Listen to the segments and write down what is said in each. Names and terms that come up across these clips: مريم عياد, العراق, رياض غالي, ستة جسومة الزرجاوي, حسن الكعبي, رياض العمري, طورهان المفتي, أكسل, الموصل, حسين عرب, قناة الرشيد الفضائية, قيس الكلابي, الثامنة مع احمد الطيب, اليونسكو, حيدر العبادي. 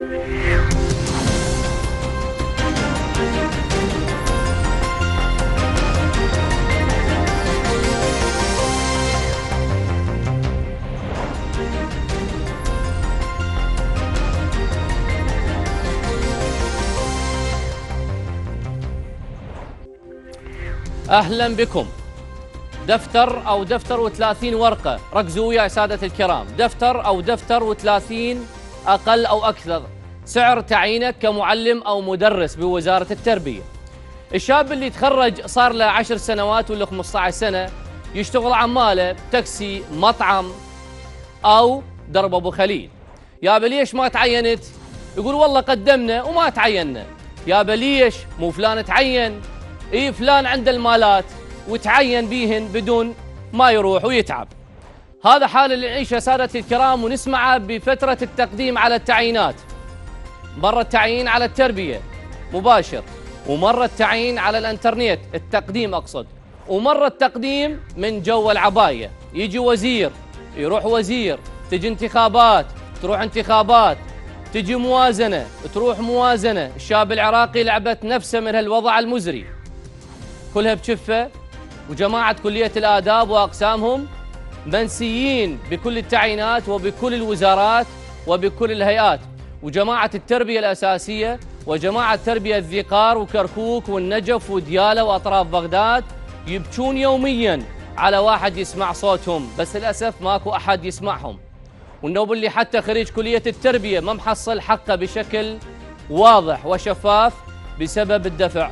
أهلا بكم. دفتر أو دفتر وثلاثين ورقة، ركزوا وياي سادة الكرام، دفتر أو دفتر وثلاثين أقل أو أكثر، سعر تعيينك كمعلم أو مدرس بوزارة التربية. الشاب اللي تخرج صار له 10 سنوات ولا 15 سنة يشتغل عماله بتاكسي، مطعم أو درب أبو خليل. يابا ليش ما تعينت؟ يقول والله قدمنا وما تعيننا. يابا ليش؟ مو فلان تعين، اي فلان عنده المالات وتعين بيهن بدون ما يروح ويتعب. هذا حال اللي نعيشه سادتي الكرام ونسمعه بفترة التقديم على التعيينات. مرة التعيين على التربية مباشر، ومرة التعيين على الانترنت، التقديم أقصد، ومرة التقديم من جو العباية، يجي وزير يروح وزير، تجي انتخابات تروح انتخابات، تجي موازنة تروح موازنة. الشاب العراقي لعبت نفسه من هالوضع المزري، كلها بشفة. وجماعة كلية الآداب وأقسامهم منسيين بكل التعيينات وبكل الوزارات وبكل الهيئات، وجماعة التربية الأساسية وجماعة تربية الذقار وكركوك والنجف وديالة وأطراف بغداد يبكون يوميا على واحد يسمع صوتهم، بس للأسف ماكو أحد يسمعهم. والنوب اللي حتى خريج كلية التربية ما محصل حقه بشكل واضح وشفاف بسبب الدفع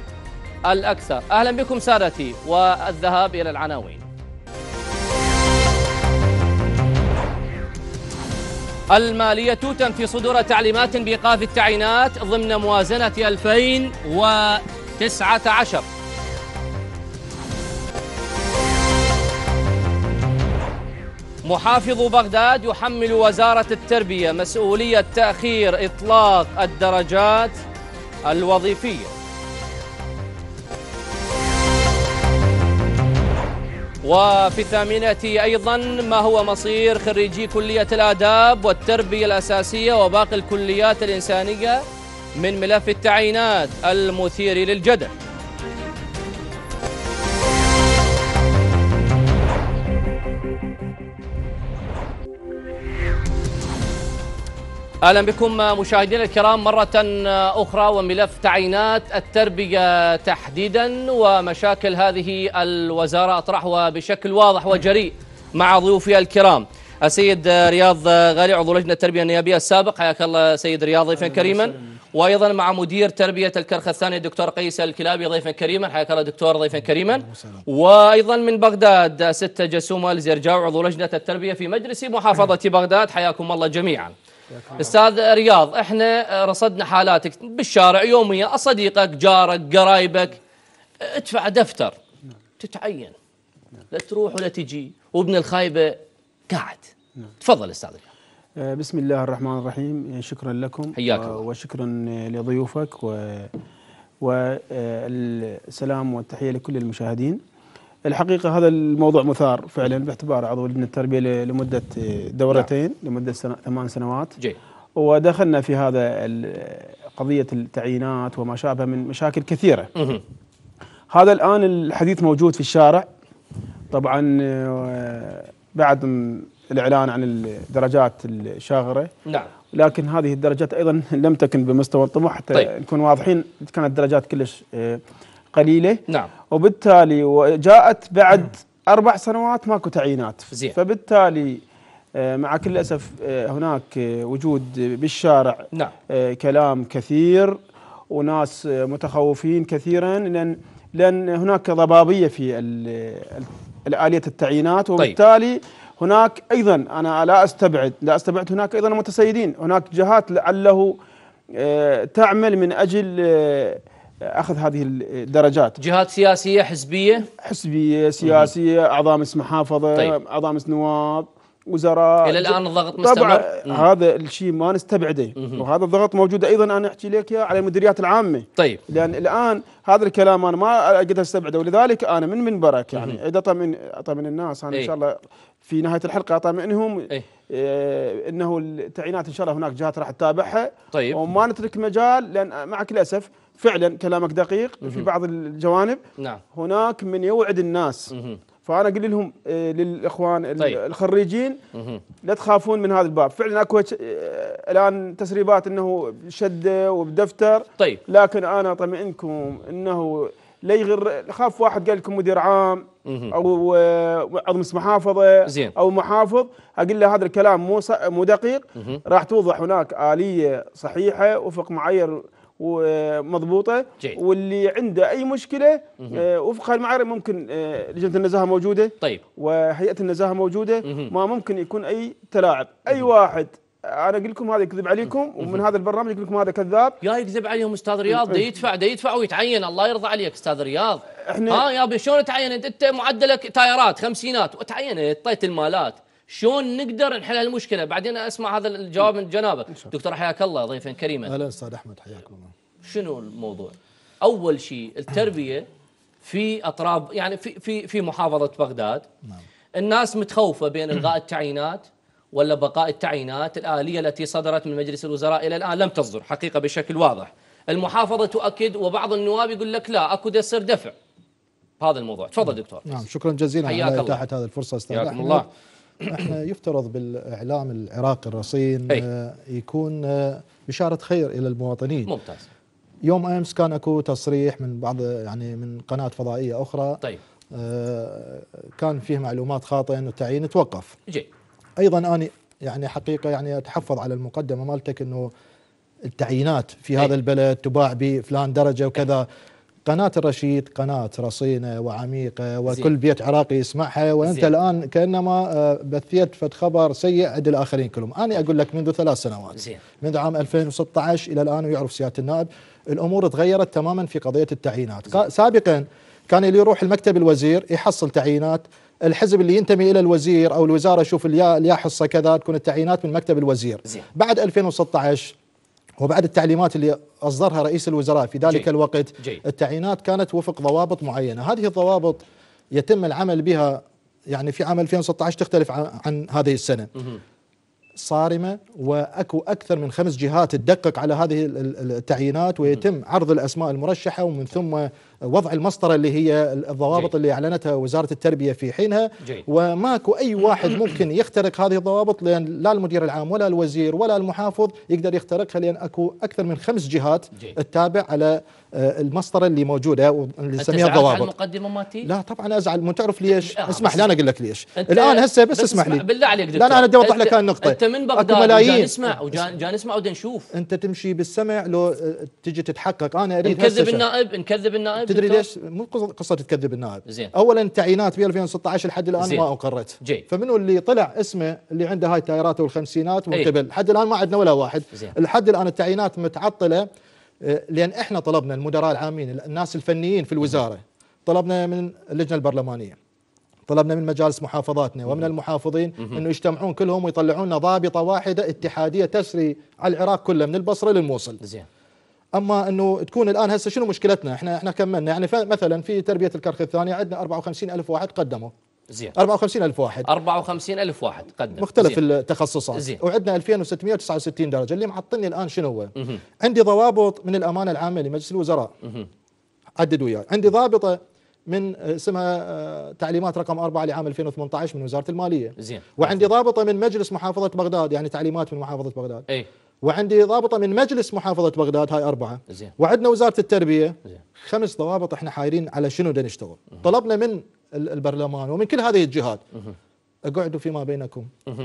الأكثر. أهلا بكم سادتي، والذهاب إلى العناوين. المالية تنفي صدور تعليمات بإيقاف التعيينات ضمن موازنة 2019. محافظ بغداد يحمل وزارة التربية مسؤولية تأخير إطلاق الدرجات الوظيفية. وفي الثامنة أيضا ما هو مصير خريجي كلية الآداب والتربية الأساسية وباقي الكليات الإنسانية من ملف التعيينات المثير للجدل. أهلا بكم مشاهدينا الكرام مرة أخرى، وملف تعيينات التربية تحديدا ومشاكل هذه الوزارة أطرحها بشكل واضح وجريء مع ضيوفي الكرام. السيد رياض غالي عضو لجنة التربية النيابية السابق، حياك الله سيد رياض، ضيفا كريما. وأيضا مع مدير تربية الكرخة الثانية الدكتور قيس الكلابي، ضيفا كريما. حياك الله دكتور، ضيفا كريما. وأيضا من بغداد ستة جسومة الزرجاوي عضو لجنة التربية في مجلس محافظة بغداد، حياكم الله جميعا. استاذ رياض، احنا رصدنا حالاتك بالشارع يوميا، صديقك، جارك، قرايبك، ادفع دفتر تتعين، لا تروح ولا تجي، وابن الخايبه قاعد. تفضل استاذ رياض. بسم الله الرحمن الرحيم، شكرا لكم وشكرا لضيوفك والسلام والتحيه لكل المشاهدين. الحقيقة هذا الموضوع مثار فعلا باعتباره عضو لجنة التربية لمدة دورتين، لمدة 8 سنوات، ودخلنا في هذا قضية التعيينات وما شابه من مشاكل كثيرة. هذا الآن الحديث موجود في الشارع طبعا بعد الإعلان عن الدرجات الشاغرة. نعم. لكن هذه الدرجات أيضا لم تكن بمستوى الطموح، حتى نكون واضحين كانت درجات كلش قليلة. نعم. وبالتالي وجاءت بعد 4 سنوات ماكو تعيينات. زين. فبالتالي مع كل الأسف هناك وجود بالشارع. نعم. كلام كثير وناس متخوفين كثيرا لأن هناك ضبابية في آلية التعيينات، وبالتالي هناك أيضا أنا لا أستبعد هناك أيضا متسيدين، هناك جهات لعله تعمل من أجل أخذ هذه الدرجات، جهات سياسية حزبية سياسية، أعضاء مس محافظة، أعضاء مس نواب، وزراء الى الان الضغط مستمر. هذا الشيء ما نستبعده، وهذا الضغط موجود ايضا انا احكي لك على المديريات العامه. طيب، لان الان هذا الكلام انا ما اقدر استبعده، ولذلك انا من منبرك يعني اطمن الناس. انا ان شاء الله في نهايه الحلقه اطمئنهم انه التعيينات ان شاء الله هناك جهات راح تتابعها. طيب، وما نترك مجال، لان مع كل اسف فعلا كلامك دقيق في بعض الجوانب. نعم، هناك من يوعد الناس. فانا اقول لهم للاخوان الخريجين لا تخافون من هذا الباب، فعلا اكو الان تسريبات انه شده وبدفتر. طيب، لكن انا اطمئنكم انه لا يغر، خاف واحد قال لكم مدير عام او عضو محافظه او محافظ، اقول له هذا الكلام مو دقيق، راح توضح هناك آلية صحيحه وفق معايير ومضبوطه، واللي عنده اي مشكله وفق هالمعايير ممكن لجنه النزاهه موجوده. طيب، وهيئه النزاهه موجوده، ما ممكن يكون اي تلاعب. اي واحد انا اقول لكم هذا يكذب عليكم ومن هذا البرنامج يقول لكم هذا كذاب، يا يكذب عليهم. استاذ رياض ده يدفع ويتعين، الله يرضى عليك استاذ رياض. احنا ها يابا شلون تعينت انت معدلك تايرات خمسينات وتعينت طيت المالات، شلون نقدر نحل هالمشكله؟ بعدين اسمع هذا الجواب من جنابك دكتور، حياك الله ضيفا كريما. اهلا استاذ احمد، حياكم الله. شنو الموضوع؟ اول شيء التربيه في اطراف، يعني في محافظه بغداد. نعم، الناس متخوفه بين الغاء التعيينات ولا بقاء التعيينات. الآلية التي صدرت من مجلس الوزراء إلى الآن لم تصدر حقيقة بشكل واضح. المحافظة تؤكد، وبعض النواب يقول لك لا أكو يصير دفع. هذا الموضوع، تفضل دكتور. نعم، شكرا جزيلا على إتاحة هذه الفرصة استاذ احمد. الله، احنا يفترض بالإعلام العراقي الرصين يكون بشارة خير إلى المواطنين. ممتاز. يوم أمس كان أكو تصريح من بعض، يعني من قناة فضائية أخرى. طيب، كان فيه معلومات خاطئة أن التعيين توقف. جيد. ايضا انا يعني حقيقه يعني اتحفظ على المقدمه مالتك انه التعيينات في هذا البلد تباع بفلان درجه وكذا. قناه الرشيد قناه رصينه وعميقه، وكل بيت عراقي يسمعها، وانت الان كانما بثيت فد خبر سيء عند الاخرين كلهم. انا اقول لك منذ 3 سنوات، منذ عام 2016 الى الان، ويعرف سياده النائب الامور تغيرت تماما في قضيه التعيينات. سابقا كان اللي يروح المكتب الوزير يحصل تعيينات، الحزب اللي ينتمي الى الوزير او الوزاره يشوف اليا حصه كذا، تكون التعيينات من مكتب الوزير. بعد 2016 وبعد التعليمات اللي اصدرها رئيس الوزراء في ذلك الوقت، التعيينات كانت وفق ضوابط معينه. هذه الضوابط يتم العمل بها، يعني في عام 2016 تختلف عن هذه السنه. صارمه، واكو اكثر من 5 جهات تدقق على هذه التعيينات، ويتم عرض الاسماء المرشحه ومن ثم وضع المسطره اللي هي الضوابط اللي اعلنتها وزاره التربيه في حينها. وماكو اي واحد ممكن يخترق هذه الضوابط، لان لا المدير العام ولا الوزير ولا المحافظ يقدر يخترقها، لان اكو اكثر من 5 جهات تتابع على المسطره اللي موجوده واللي نسميها الضوابط. المقدمه مالتي؟ لا طبعا ازعل، مو تعرف ليش؟ اسمح لي انا اقول لك ليش. الان هسه بس اسمح لي بالله عليك دكتور، لا انا بدي اوضح لك هاي النقطه. انت من بغداد جاي نسمع وجاي نسمع ودي نشوف، انت تمشي بالسمع لو تجي تتحقق. انا اريد نكذب النائب تدري ليش؟ مو قصه تكذب النائب. اولا التعيينات ب 2016 لحد الان ما اقرت، فمنو اللي طلع اسمه اللي عنده هاي التايرات والخمسينات من قبل؟ لحد الان ما عندنا ولا واحد. لحد الان التعيينات متعطله، لان احنا طلبنا المدراء العامين، الناس الفنيين في الوزاره، طلبنا من اللجنه البرلمانيه، طلبنا من مجالس محافظاتنا ومن المحافظين انه يجتمعون كلهم ويطلعون لنا ضابطه واحده اتحاديه تسري على العراق كله من البصره للموصل. اما انه تكون الان هسه شنو مشكلتنا؟ احنا كملنا، يعني مثلا في تربيه الكرخ الثانيه عندنا 54000 واحد قدموا. 54000 واحد، 54000 واحد قدم مختلف التخصصات. وعندنا 2669 درجه. اللي معطلني الان شنو هو؟ عندي ضوابط من الامانه العامه لمجلس الوزراء، عدد وياي، عندي ضابطه من اسمها تعليمات رقم 4 لعام 2018 من وزاره الماليه. وعندي ضابطه من مجلس محافظه بغداد، يعني تعليمات من محافظه بغداد. وعندي ضابطه من مجلس محافظه بغداد، هاي 4. وعندنا وزاره التربيه 5 ضوابط. احنا حايرين على شنو بدنا نشتغل. طلبنا من البرلمان ومن كل هذه الجهات اقعدوا فيما بينكم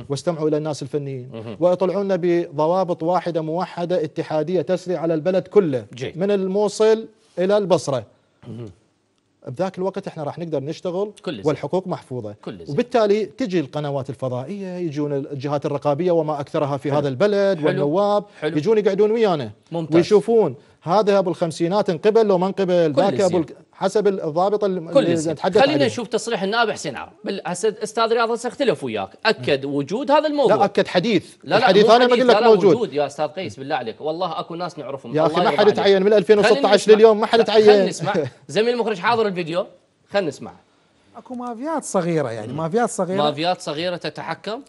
واستمعوا الى الناس الفنيين ويطلعوا لنا بضوابط واحده موحده اتحاديه تسري على البلد كله من الموصل الى البصره. بذاك الوقت احنا راح نقدر نشتغل والحقوق محفوظه. وبالتالي تجي القنوات الفضائيه، يجون الجهات الرقابيه وما اكثرها في هذا البلد. والنواب يجون يقعدون ويانا ويشوفون هذا ابو الخمسينات انقبل لو ما انقبل، ذاك ابو حسب الضابط اللي نتحدث عنه. خلينا نشوف تصريح النائب حسين عرب. استاذ رياض اختلف وياك، اكد وجود هذا الموضوع. لا اكد حديث، لا حديث، انا بقول لك موجود يا استاذ قيس بالله عليك، والله اكو ناس نعرفهم يا اخي ما حد تعين من 2016 لليوم، ما حد تعين. خلينا نسمع زميل المخرج حاضر الفيديو، خلينا نسمع. اكو مافيات صغيرة، يعني مافيات صغيرة، مافيات صغيرة تتحكم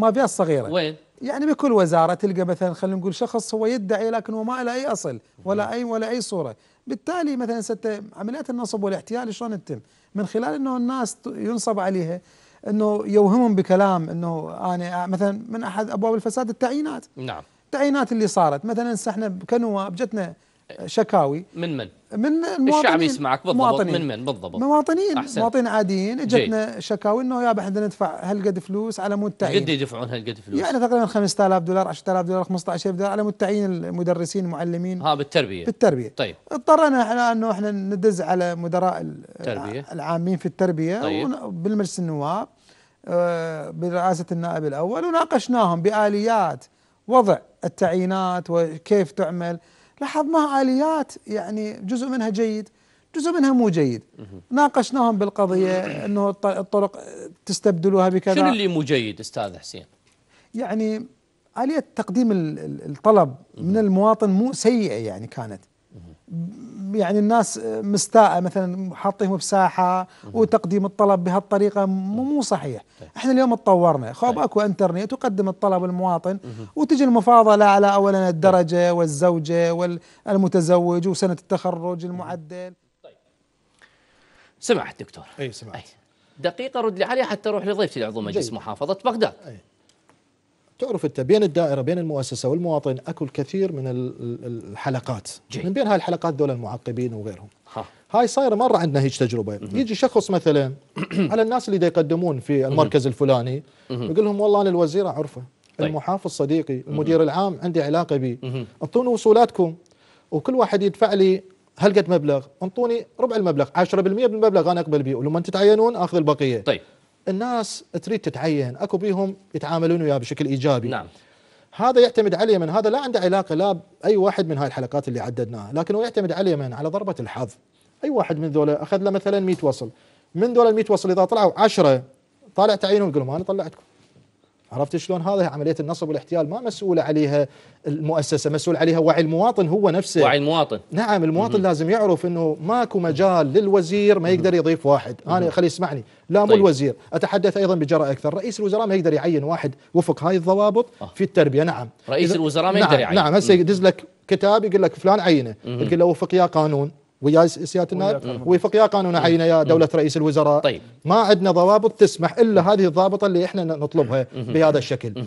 مافيات صغيرة وين؟ يعني بكل وزارة تلقى مثلا خلينا نقول شخص هو يدعي لكن هو ما له اي اصل ولا اي صورة، بالتالي مثلا عمليات النصب والاحتيال شلون تتم؟ من خلال انه الناس ينصب عليها، انه يوهمهم بكلام، انه انا مثلا من احد ابواب الفساد التعيينات. نعم. التعيينات اللي صارت مثلا احنا كنواب جتنا شكاوي من المواطنين، الشعب يسمعك بالضبط، من بالضبط مواطنين عاديين، اجتنا شكاوي انه يابا احنا ندفع هالقد فلوس على مود تعيين. قد يدفعون هالقد فلوس؟ يعني تقريبا 5000 دولار 10000 دولار 15000 دولار على مود تعيين المدرسين المعلمين. ها بالتربيه. طيب اضطرنا احنا انه احنا ندز على مدراء التربيه العامين في التربيه. طيب. بالمجلس النواب برئاسه النائب الاول، وناقشناهم باليات وضع التعيينات وكيف تعمل. لاحظناها آليات يعني جزء منها جيد جزء منها مو جيد. ناقشناهم بالقضية أنه الطرق تستبدلوها بكذا. شنو اللي مو جيد أستاذ حسين؟ يعني آلية تقديم الطلب من المواطن مو سيئة، يعني كانت يعني الناس مستاءة مثلا حاطينهم بساحة وتقديم الطلب بهالطريقة مو صحيح. احنا اليوم تطورنا، خب اكو انترنت وقدم الطلب المواطن وتجي المفاضلة على اولا الدرجة والزوجة والمتزوج وسنة التخرج المعدل. طيب سمعت دكتور؟ اي سمعت. دقيقة رد لي عليه حتى اروح لضيفتي العظمى مجلس محافظة بغداد. تعرف انت بين الدائره بين المؤسسه والمواطن اكو الكثير من الحلقات، من بين هاي الحلقات ذول المعقبين وغيرهم. هاي صايره مره عندنا هيج تجربه، يجي شخص مثلا على الناس اللي دا يقدمون في المركز الفلاني يقول لهم والله انا الوزير اعرفه، المحافظ صديقي، المدير العام عندي علاقه به، انطوني وصولاتكم وكل واحد يدفع لي هلقد مبلغ، انطوني ربع المبلغ 10% بالمبلغ انا اقبل به، ولما تتعينون اخذ البقيه. طيب الناس تريد تتعين، اكو بيهم يتعاملون وياه بشكل ايجابي. نعم. هذا يعتمد على من هذا لا عنده علاقه لا باي واحد من هاي الحلقات اللي عددناها، لكن هو يعتمد على من على ضربه الحظ. اي واحد من ذولا اخذ له مثلا 100 وصل، من ذولا ال 100 وصل اذا طلعوا 10 طالع تعيينهم يقول لهم انا طلعتكم. عرفت شلون؟ هذا عمليه النصب والاحتيال ما مسؤوله عليها المؤسسه، مسؤول عليها وعي المواطن هو نفسه. وعي المواطن. نعم، المواطن لازم يعرف انه ماكو مجال للوزير ما يقدر يضيف واحد، انا خلي يسمعني، لا مو الوزير، اتحدث ايضا بجراءه اكثر، رئيس الوزراء ما يقدر يعين واحد وفق هاي الضوابط في التربيه. نعم، رئيس الوزراء ما يقدر يعين. نعم، هسه يدز لك كتاب يقول لك فلان عينه، يقول له وفق يا قانون ويا سياده النائب ويفق يا قانون عينه يا دوله رئيس الوزراء. طيب. ما عندنا ضوابط تسمح الا هذه الضابطه اللي احنا نطلبها بهذا الشكل.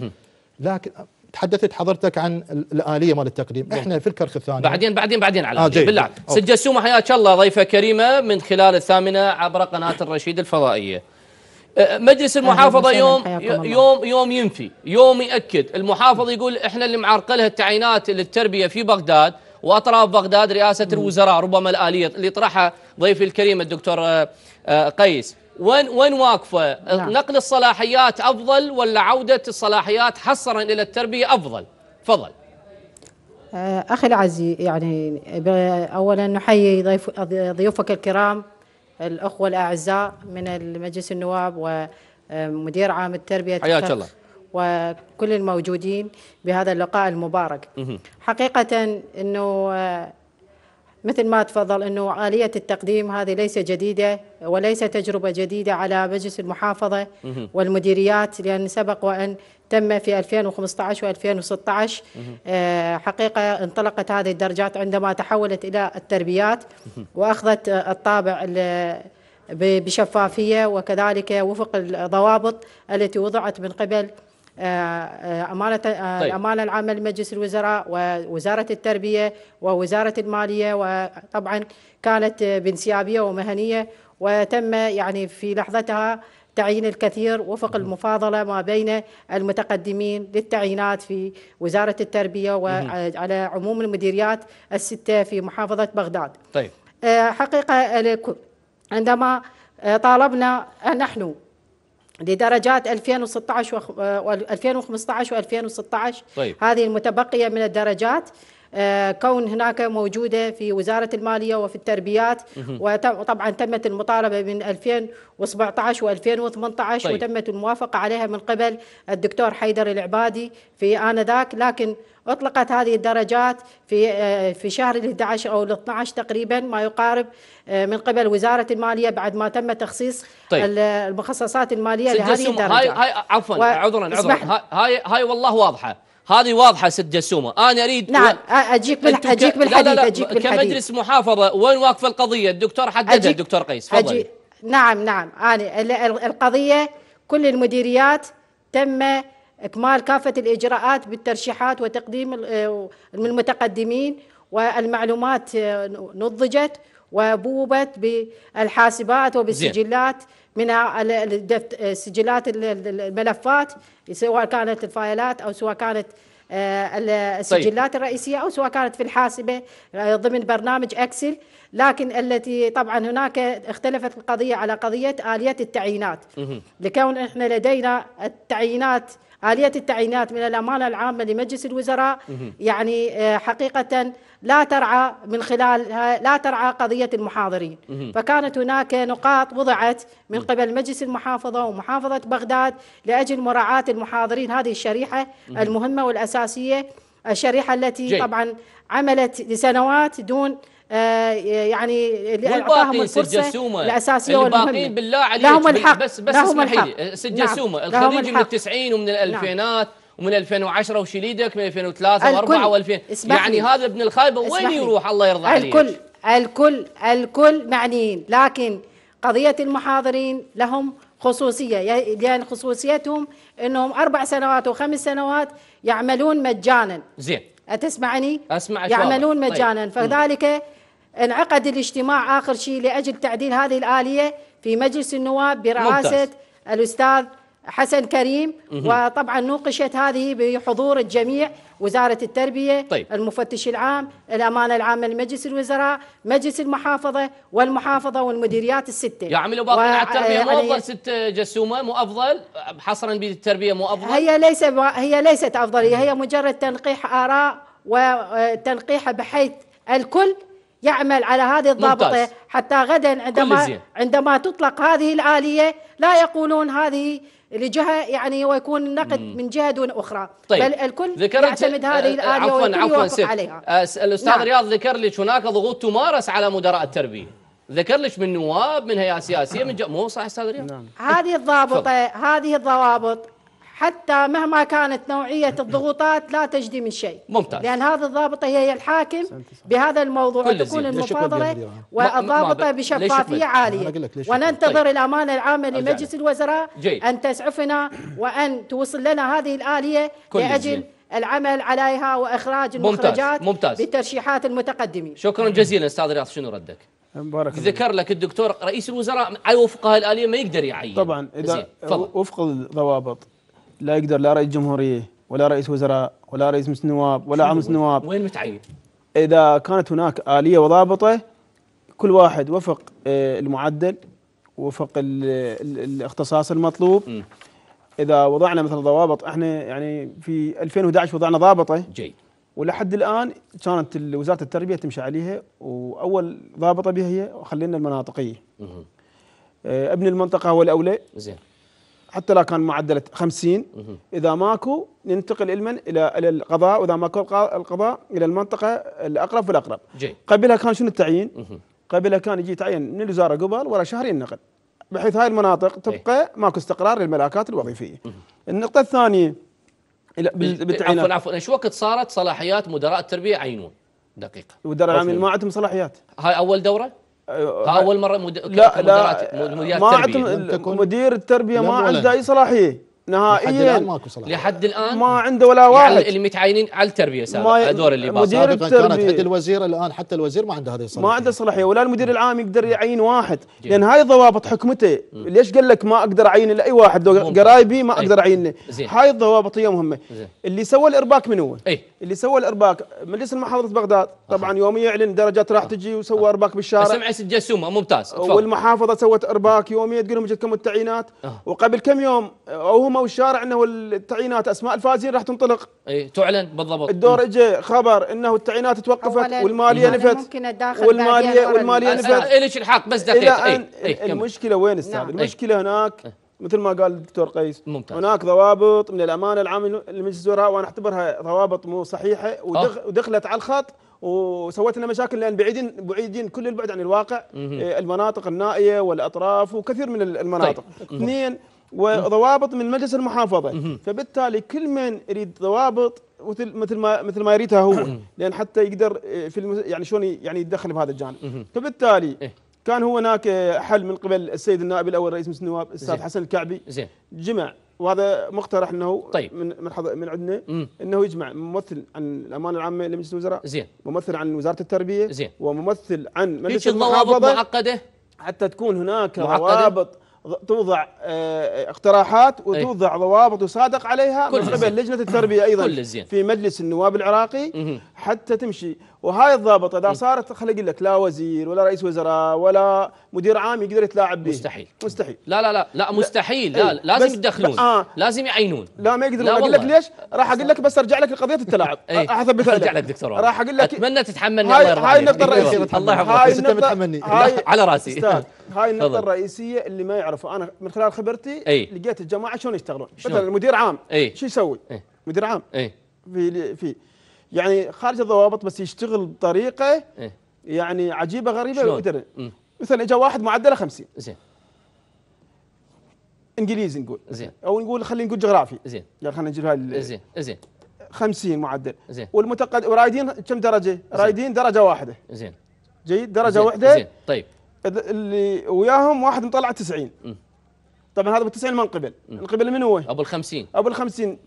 لكن تحدثت حضرتك عن الاليه مال التقديم، احنا في الكرخ الثاني بعدين على بالله سجسومه حياك الله ضيفه كريمه من خلال الثامنه عبر قناه الرشيد الفضائيه. مجلس المحافظه يوم يوم يوم ينفي، يوم ياكد، المحافظ يقول احنا اللي معرقلها التعيينات للتربيه في بغداد واطراف بغداد رئاسه الوزراء، ربما الاليه اللي طرحها ضيفي الكريم الدكتور قيس، وين واقفه؟ نعم. نقل الصلاحيات افضل ولا عوده الصلاحيات حصرا الى التربيه افضل؟ تفضل. اخي العزيز، يعني اولا نحيي ضيوفك الكرام الاخوه الاعزاء من المجلس النواب ومدير عام التربيه حياك الله وكل الموجودين بهذا اللقاء المبارك. حقيقة أنه مثل ما تفضل أنه آلية التقديم هذه ليس جديدة وليس تجربة جديدة على مجلس المحافظة والمديريات، لأن سبق وأن تم في 2015 و2016 حقيقة انطلقت هذه الدرجات عندما تحولت إلى التربيات وأخذت الطابع بشفافية وكذلك وفق الضوابط التي وضعت من قبل الأمانة العامة لمجلس الوزراء ووزارة التربية ووزارة المالية، وطبعا كانت بانسيابية ومهنية، وتم يعني في لحظتها تعيين الكثير وفق المفاضلة ما بين المتقدمين للتعيينات في وزارة التربية وعلى عموم المديريات الستة في محافظة بغداد. طيب. حقيقة عندما طالبنا نحن لدرجات 2016 و 2015 و 2016 هذه المتبقية من الدرجات كون هناك موجودة في وزارة المالية وفي التربيات. وطبعا تمت المطالبة من 2017 و2018 طيب. وتمت الموافقة عليها من قبل الدكتور حيدر العبادي في آنذاك، لكن أطلقت هذه الدرجات في شهر ال11 أو ال12 تقريبا ما يقارب من قبل وزارة المالية، بعد ما تم تخصيص طيب. المخصصات المالية لهذه الدرجات. هاي عفوا عذرا هاي والله واضحة، هذه واضحة ست جسومة. أنا أريد نعم أجيك بالحديث. أجيك بالحديث. كمجلس محافظة وين واقفة القضية؟ الدكتور حددها الدكتور قيس. تفضل. نعم أنا القضية كل المديريات تم إكمال كافة الإجراءات بالترشيحات وتقديم من المتقدمين، والمعلومات نضجت وبوبت بالحاسبات وبالسجلات، منها سجلات الملفات سواء كانت الفايلات أو سواء كانت السجلات الرئيسية أو سواء كانت في الحاسبة ضمن برنامج أكسل. لكن التي طبعا هناك اختلفت القضية على قضية آلية التعيينات، لكون احنا لدينا التعيينات آلية التعيينات من الأمانة العامة لمجلس الوزراء يعني حقيقة لا ترعى قضية المحاضرين. فكانت هناك نقاط وضعت من قبل مجلس المحافظة ومحافظة بغداد لأجل مراعاة المحاضرين، هذه الشريحة المهمة والأساسية، الشريحة التي طبعا عملت لسنوات دون يعني لإعطاهم الفرصة الأساسية والمهمة. الباقين بالله عليك لهم الحق، بس اسمحي لي ست جسومة، الخريج من ال90 ومن ال2000 ومن 2010 وشليدك من 2003 و4 و2000 يعني هذا ابن الخايبة وين يروح الله يرضى عليه؟ الكل معنيين، لكن قضية المحاضرين لهم خصوصية، يعني خصوصيتهم أنهم 4 سنوات و5 سنوات يعملون مجانا. زين أتسمعني؟ أسمعك. يعملون مجانا طيب. فذلك انعقد الاجتماع آخر شيء لأجل تعديل هذه الآلية في مجلس النواب برئاسة ممتاز. الأستاذ حسن كريم، وطبعا نوقشت هذه بحضور الجميع، وزارة التربية طيب. المفتش العام، الأمانة العامة لمجلس الوزراء، مجلس المحافظة والمحافظة والمديريات ال6. يعملوا باقين على التربية مو أفضل ست جسومة؟ مو أفضل حصرا بالتربية مو أفضل؟ هي ليست أفضل، هي مجرد تنقيح آراء وتنقيحها بحيث الكل يعمل على هذه الضابطة ممتاز. حتى غدا عندما تطلق هذه الآلية لا يقولون هذه لجهة يعني ويكون النقد من جهة دون أخرى طيب. بل الكل يعتمد هذه الآلية ويوافق عليها. الأستاذ نعم. رياض ذكر لك هناك ضغوط تمارس على مدراء التربية، ذكر لك من نواب من هيئة سياسية من مو صح أستاذ رياض؟ نعم. هذه الضوابط حتى مهما كانت نوعية الضغوطات لا تجدي من شيء ممتاز. لأن هذه الضابطة هي الحاكم بهذا الموضوع، تكون المفاضلة والضابطة بشفافية عالية، وننتظر طيب. الأمانة العامة لمجلس الوزراء أن تسعفنا وأن توصل لنا هذه الآلية لأجل العمل عليها وإخراج المخرجات بترشيحات المتقدمين. شكرا جزيلا أستاذ رياض. شنو ردك؟ ذكر لك الدكتور رئيس الوزراء وفق هذه الآلية ما يقدر يعين طبعا إذا وفق الضوابط، لا يقدر لا رئيس جمهورية ولا رئيس وزراء ولا رئيس مجلس نواب ولا عام مجلس نواب. وين متعين؟ إذا كانت هناك آلية وضابطة كل واحد وفق المعدل وفق الاختصاص المطلوب. إذا وضعنا مثل ضوابط، احنا يعني في 2011 وضعنا ضابطة ولحد الآن كانت وزارة التربية تمشي عليها، وأول ضابطة بها هي خلينا المناطقية. ابن المنطقة هو الأولى. زين. حتى لا كان معدلة 50 إذا ماكو ننتقل علما إلى القضاء، وإذا ماكو القضاء إلى المنطقة الأقرب والأقرب. قبلها كان شنو التعيين؟ قبلها كان يجي تعيين من الوزارة قبل ورا شهر ينقل، بحيث هاي المناطق تبقى ماكو استقرار للملاكات الوظيفية. النقطة الثانية بالتعيينات. عفوا ايش وقت صارت صلاحيات مدراء التربية عينون؟ دقيقة. مدراء العامين ما عندهم صلاحيات. هاي أول دورة؟ أول مرة مدير التربية ما عندهم، مدير التربية ما عنده أي صلاحية نهائيا لحد الآن، ما عنده ولا واحد يعني اللي متعينين على التربية سابقا هذول اللي ما سابقا كانت حتى الوزير، الآن حتى الوزير ما عنده هذه الصلاحية، ما عنده صلاحية ولا المدير العام يقدر يعين واحد لأن هاي ضوابط حكمته. ليش قال لك ما أقدر أعين لأي واحد لو قرايبي ما أقدر أعين؟ هاي الضوابط هي مهمة. اللي سوى الإرباك من هو؟ اللي سوى الإرباك مجلس المحافظة بغداد طبعا يوميا يعلن درجات راح تجي، وسوى إرباك بالشارع. سمعي ست جسومة ممتاز. والمحافظة سوت إرباك يوميا تقول لهم جت كم التعيينات، وقبل كم يوم سموا الشارع انه التعيينات اسماء الفائزين راح تنطلق. اي تعلن بالضبط. الدور اجى خبر انه التعيينات توقفت والماليه نفت والماليه نفت. لك الحق بس دقيقه. المشكله وين استاذ؟ المشكله هناك مثل ما قال الدكتور قيس. ممتاز. هناك ضوابط من الامانه العامه لمجلس الوزراء وانا اعتبرها ضوابط مو صحيحه ودخلت على الخط وسوت لنا مشاكل لان بعيدين كل البعد عن الواقع. المناطق النائيه والاطراف وكثير من المناطق. اثنين وضوابط من مجلس المحافظه، فبالتالي كل من يريد ضوابط مثل ما يريدها هو، لان حتى يقدر في يعني شلون يعني يتدخل بهذا الجانب. فبالتالي كان هو هناك حل من قبل السيد النائب الاول رئيس مجلس النواب الاستاذ حسن الكعبي، جمع وهذا مقترح انه طيب من عندنا انه يجمع ممثل عن الامانه العامه لمجلس الوزراء، ممثل عن وزاره التربيه، وممثل عن مجلس المحافظه، معقده حتى تكون هناك ضوابط توضع اقتراحات وتوضع ضوابط وصادق عليها من قبل لجنه التربيه ايضا في مجلس النواب العراقي حتى تمشي. وهاي الضابطه اذا صارت خليني اقول لك لا وزير ولا رئيس وزراء ولا مدير عام يقدر يتلاعب به. مستحيل مستحيل. لا لا لا لا مستحيل. لا لازم يتدخلون. لازم يعينون. لا ما يقدرون. اقول لك ليش؟ راح اقول لك بس ارجع لك لقضيه التلاعب. راح اثبتها لك. ارجع لك دكتور. راح اقول لك اتمنى تتحملني الله يرضى عليك. هاي النقطه الرئيسيه. الله يحفظك انت متحملني. على راسي. هاي النقطه الرئيسيه اللي ما يعرفوا. انا من خلال خبرتي لقيت الجماعه شلون يشتغلون. مثلا مدير عام شو يسوي؟ مدير عام في يعني خارج الضوابط بس يشتغل بطريقه يعني عجيبه غريبه. مثلا اجى واحد معدله 50 زين انجليزي نقول زين او نقول خلينا نقول جغرافي زين يعني خلينا نجيب هاي زين زين 50 معدل زين ورايدين كم درجه؟ رايدين درجه واحده زين جيد درجه زين. واحده زين طيب اللي وياهم واحد مطلع 90 طبعا هذا بال 90 ما انقبل. انقبل من هو؟ ابو ال 50 ابو ال 50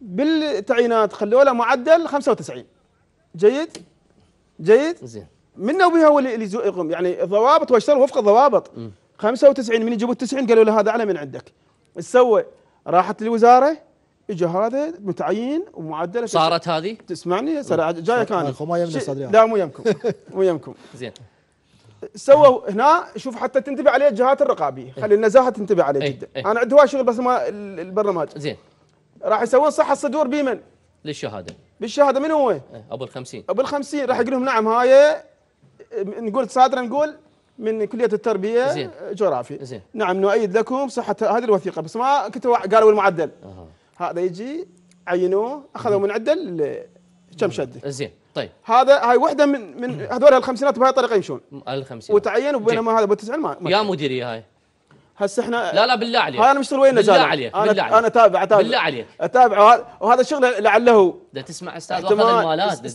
بالتعيينات خلوا له معدل 95 جيد؟ جيد؟ زين منه وبها هو اللي يقوم يعني الضوابط واشتغلوا وفق الضوابط 95 من يجيبوا 90 قالوا له هذا اعلى من عندك. ايش سوى؟ راحت للوزاره اجى هذا متعين ومعدله صارت هذه؟ تسمعني هسه جايه كانت ما يمنا صدريان لا مو يمكم مو يمكم زين سووا هنا شوف حتى تنتبه عليه الجهات الرقابيه خلي النزاهه تنتبه عليه جدا. انا عندي هواي شغل بس ما البرنامج زين راح يسوون صحه الصدور بمن؟ للشهاده بالشهاده من هو؟ ابو ال 50 ابو ال 50 راح يقول لهم نعم هاي نقول صادره نقول من كليه التربيه زين. جغرافي زين. نعم نؤيد لكم صحه هذه الوثيقه بس ما كنتوا قالوا المعدل هذا يجي عينوه اخذوا معدل كم شده زين طيب هذا هاي وحده من هذول الخمسينات بهاي الطريقه يمشون ال 50 وتعينوا بينما هذا ب 90 ما يا مديري هاي هسه احنا لا لا بالله عليك انا مشتغل وين بالله عليك انا اتابع بالله عليك اتابع وهذا الشغل لعله ده تسمع استاذ واخذ المالات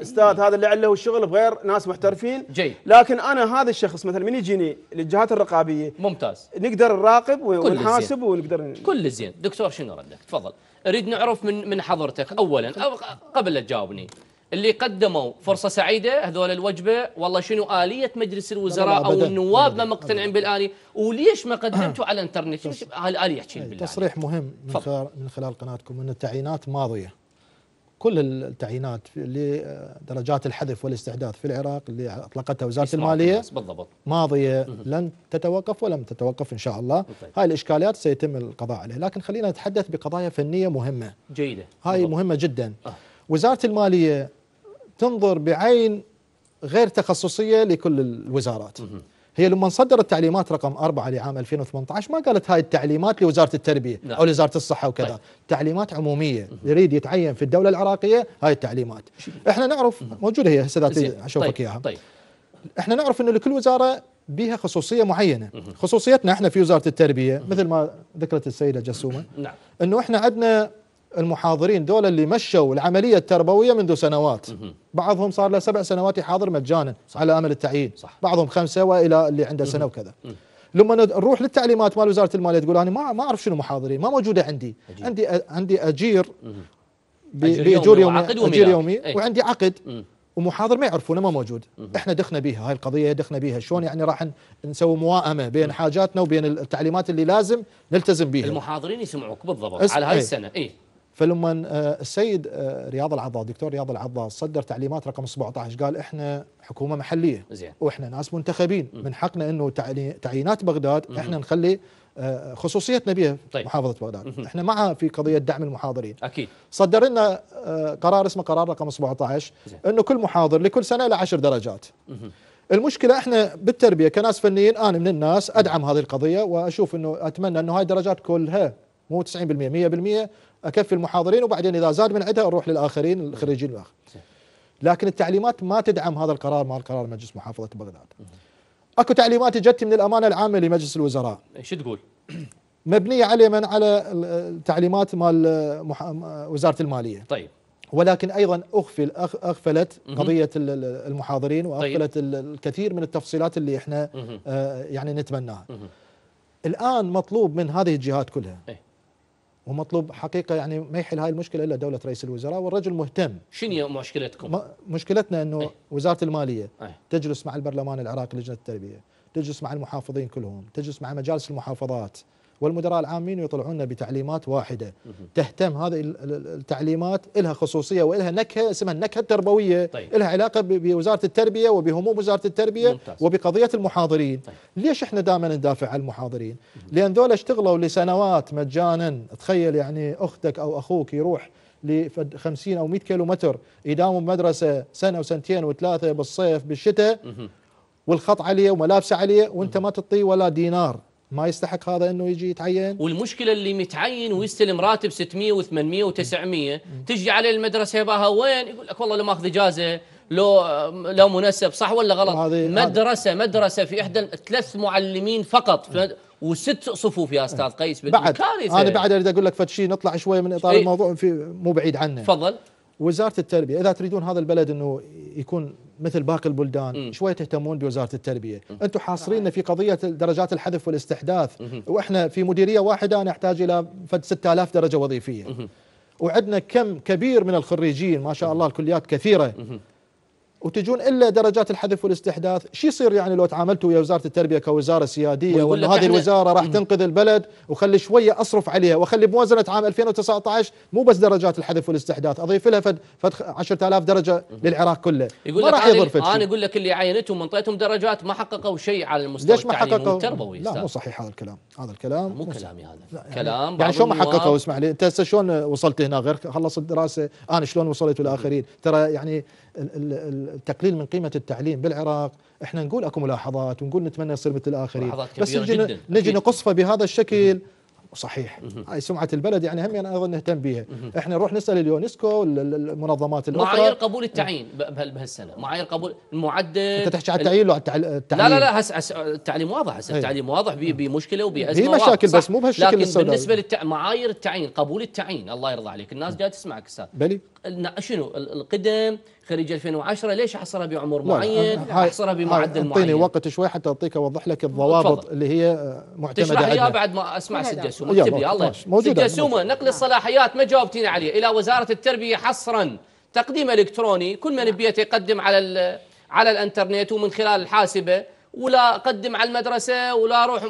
استاذ هذا لعله الشغل بغير ناس محترفين جيد لكن انا هذا الشخص مثلا من يجيني للجهات الرقابيه ممتاز نقدر نراقب ونحاسب ونقدر كل زين دكتور شنو ردك تفضل اريد نعرف من حضرتك اولا أو قبل لا تجاوبني اللي قدموا فرصة سعيدة هذول الوجبة والله شنو آلية مجلس الوزراء أو النواب ما مقتنعين بالآلية وليش ما قدمتوا على الانترنت هالآلية يحكي بالله تصريح مهم من خلال قناتكم أن التعيينات ماضية كل التعيينات لدرجات الحذف والاستحداث في العراق اللي أطلقتها وزارة المالية بالضبط ماضية لن تتوقف ولم تتوقف إن شاء الله هاي الإشكاليات سيتم القضاء عليها لكن خلينا نتحدث بقضايا فنية مهمة جيدة هاي مهمة جدا وزارة المالية تنظر بعين غير تخصصية لكل الوزارات هي لما صدرت تعليمات رقم 4 لعام 2018 ما قالت هاي التعليمات لوزارة التربية لا. أو لوزارة الصحة وكذا طيب. تعليمات عمومية يريد يتعين في الدولة العراقية هاي التعليمات احنا نعرف موجودة هي هسه اشوفك طيب. اياها طيب. احنا نعرف انه لكل وزارة بها خصوصية معينة خصوصيتنا احنا في وزارة التربية مثل ما ذكرت السيدة جسومة نعم. انه احنا عندنا المحاضرين دول اللي مشوا العملية التربوية منذ سنوات بعضهم صار له 7 سنوات يحاضر مجانا صح. على أمل التعيين صح. بعضهم 5 وإلى اللي عنده سنة وكذا لما نروح للتعليمات مال وزارة المالية تقول أنا ما أعرف شنو محاضرين ما موجودة عندي أجيب. عندي أجير بأجور يومي أي. وعندي عقد ومحاضر ما يعرفونه ما موجود احنا دخنا بيها هاي القضيه دخنا بيها شلون يعني راح نسوي موائمه بين حاجاتنا وبين التعليمات اللي لازم نلتزم بيها المحاضرين يسمعوك بالضبط على هاي السنه اي فلما السيد رياض العضا دكتور رياض العضا صدر تعليمات رقم 17 قال احنا حكومه محليه زين واحنا ناس منتخبين من حقنا انه تعيينات بغداد احنا نخلي خصوصيتنا بها طيب. محافظه بغداد احنا معها في قضيه دعم المحاضرين اكيد صدر لنا قرار اسمه قرار رقم 17 انه كل محاضر لكل سنه له 10 درجات المشكله احنا بالتربيه كناس فنيين انا من الناس ادعم هذه القضيه واشوف انه اتمنى انه هاي الدرجات كلها مو 90% 100% اكفي المحاضرين وبعدين اذا زاد من عندها نروح للاخرين الخريجين الاخر لكن التعليمات ما تدعم هذا القرار مع القرار مجلس محافظه بغداد اكو تعليمات جت من الامانه العامه لمجلس الوزراء شو تقول مبنيه عليه من على التعليمات مال وزاره الماليه طيب ولكن ايضا اغفلت قضيه المحاضرين واغفلت طيب. الكثير من التفصيلات اللي احنا يعني نتمناها الان مطلوب من هذه الجهات كلها ومطلوب حقيقه يعني ما يحل هاي المشكله الا دوله رئيس الوزراء والرجل مهتم. شنو مشكلتكم؟ مشكلتنا انه وزاره الماليه تجلس مع البرلمان العراقي لجنه التربيه، تجلس مع المحافظين كلهم، تجلس مع مجالس المحافظات والمدراء العامين ويطلعون بتعليمات واحده، تهتم هذه التعليمات لها خصوصيه والها نكهه اسمها النكهه التربويه، طيب. لها علاقه بوزاره التربيه وبهموم وزاره التربيه ممتاز. وبقضيه المحاضرين، طيب. ليش احنا دائما ندافع عن المحاضرين؟ لان ذولا اشتغلوا لسنوات مجانا، تخيل يعني اختك او اخوك يروح ل 50 او 100 كيلومتر يداوم بمدرسه سنه وسنتين وثلاثه بالصيف بالشتاء والخط عليه وملابسه عليه وانت ما تعطيه ولا دينار. ما يستحق هذا انه يجي يتعين والمشكله اللي متعين ويستلم راتب 600 و800 و900 تجي عليه المدرسه يباها وين يقول لك والله لو ماخذ اجازه لو منسب صح ولا غلط مدرسه في احدى ثلاث معلمين فقط وست صفوف يا استاذ قيس بعد كارثه انا بعد اريد اقول لك فد شيء نطلع شويه من اطار الموضوع في مو بعيد عنه تفضل وزاره التربيه اذا تريدون هذا البلد انه يكون مثل باقي البلدان شوية تهتمون بوزارة التربية أنتم حاصريننا في قضية درجات الحذف والاستحداث وإحنا في مديرية واحدة أنا أحتاج إلى فد 6000 درجة وظيفية وعندنا كم كبير من الخريجين ما شاء الله الكليات كثيرة وتجون إلا درجات الحذف والاستحداث شو يصير يعني لو تعاملتوا ويا وزارة التربية كوزارة سيادية وأن هذه الوزارة راح تنقذ البلد وخلي شوية أصرف عليها وخلي بموازنة عام 2019 مو بس درجات الحذف والاستحداث أضيف لها فد 10000 درجة للعراق كله ما راح يضر فد شيء أنا أقول لك اللي عينتهم وانطيتهم درجات ما حققوا شيء على المستوى التعليمي والتربوي لا مو صحيح هذا الكلام مو كلامي هذا كلام يعني شلون ما حققوا اسمع لي أنت هسه شلون وصلت هنا غير خلصت الدراسة أنا شلون وصلت والآخرين ترى يعني التقليل من قيمة التعليم بالعراق احنا نقول اكو ملاحظات ونقول نتمنى يصير مثل الآخرين بس نجي نقصفه بهذا الشكل صحيح هاي سمعة البلد يعني هم أنا أيضا نهتم بها احنا نروح نسأل اليونسكو المنظمات الأخرى معايير قبول التعيين بهالسنة معايير قبول المعدل أنت تحكي على التعيين لو على التعليم لا لا التعليم واضح هسه التعليم واضح بمشكلة وبأزمة هي مشاكل بس مو بهالشكل لكن بالنسبة معايير التعيين قبول التعيين الله يرضى عليك الناس جاية تسمعك أستاذ بلي شنو القدم خريج 2010 ليش احصرها بعمر معين؟ احصرها بمعدل معين. اعطيني وقت شوي حتى اعطيك اوضح لك الضوابط فضل. اللي هي معتمده عليها. تشرح بعد ما اسمع سجا سومه اكتب لي الله سجا سومه نقل الصلاحيات ما جاوبتيني عليه الى وزاره التربيه حصرا تقديم الكتروني كل من بيته يقدم على الانترنت ومن خلال الحاسبه ولا قدم على المدرسه ولا روح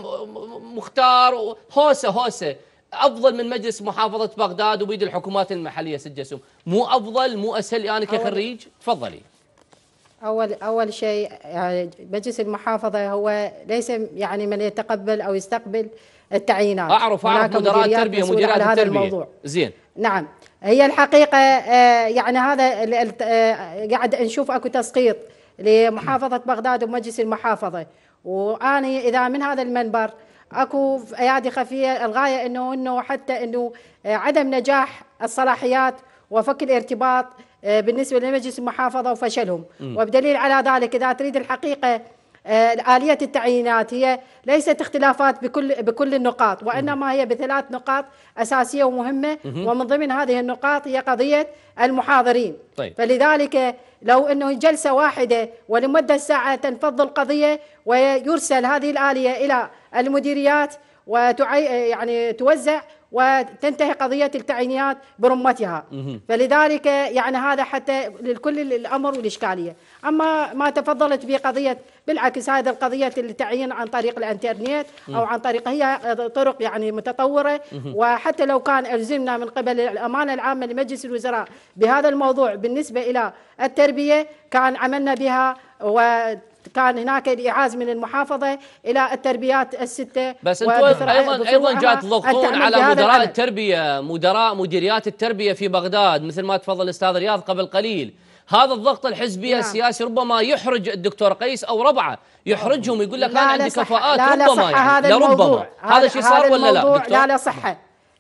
مختار هوسه افضل من مجلس محافظه بغداد وبيد الحكومات المحليه سجسوم مو افضل مو اسهل انا كخريج تفضلي اول شيء يعني مجلس المحافظه هو ليس يعني من يتقبل او يستقبل التعيينات اعرف مدراء التربيه مديرات هذا الموضوع زين نعم هي الحقيقه يعني هذا قاعد نشوف اكو تسقيط لمحافظه بغداد ومجلس المحافظه واني اذا من هذا المنبر اكو ايادي خفيه الغايه انه حتى انه عدم نجاح الصلاحيات وفك الارتباط بالنسبه لمجلس المحافظه وفشلهم وبدليل على ذلك اذا تريد الحقيقه آلية التعيينات هي ليست اختلافات بكل النقاط وإنما هي بثلاث نقاط أساسية ومهمة ومن ضمن هذه النقاط هي قضية المحاضرين طيب. فلذلك لو أنه جلسة واحدة ولمدة ساعة تنفض القضية ويرسل هذه الآلية إلى المديريات يعني توزع وتنتهي قضية التعيينات برمتها. فلذلك يعني هذا حتى لكل الأمر والإشكالية. أما ما تفضلت به قضية، بالعكس هذا القضية التعيين عن طريق الانترنت أو عن طريق، هي طرق يعني متطورة. وحتى لو كان ألزمنا من قبل الأمانة العامة لمجلس الوزراء بهذا الموضوع بالنسبة إلى التربية كان عملنا بها، وكان هناك إعاز من المحافظة إلى التربيات الستة. بس أنتم أيضا جاء تضغطون على مدراء التربية، مدراء مديريات التربية في بغداد مثل ما تفضل الأستاذ رياض قبل قليل. هذا الضغط الحزبي السياسي ربما يحرج الدكتور قيس أو ربعه، يحرجهم، يقول لك أنا عندي كفاءات. ربما يعني لربما هذا الشيء صار ولا لا دكتور؟ لا صحة،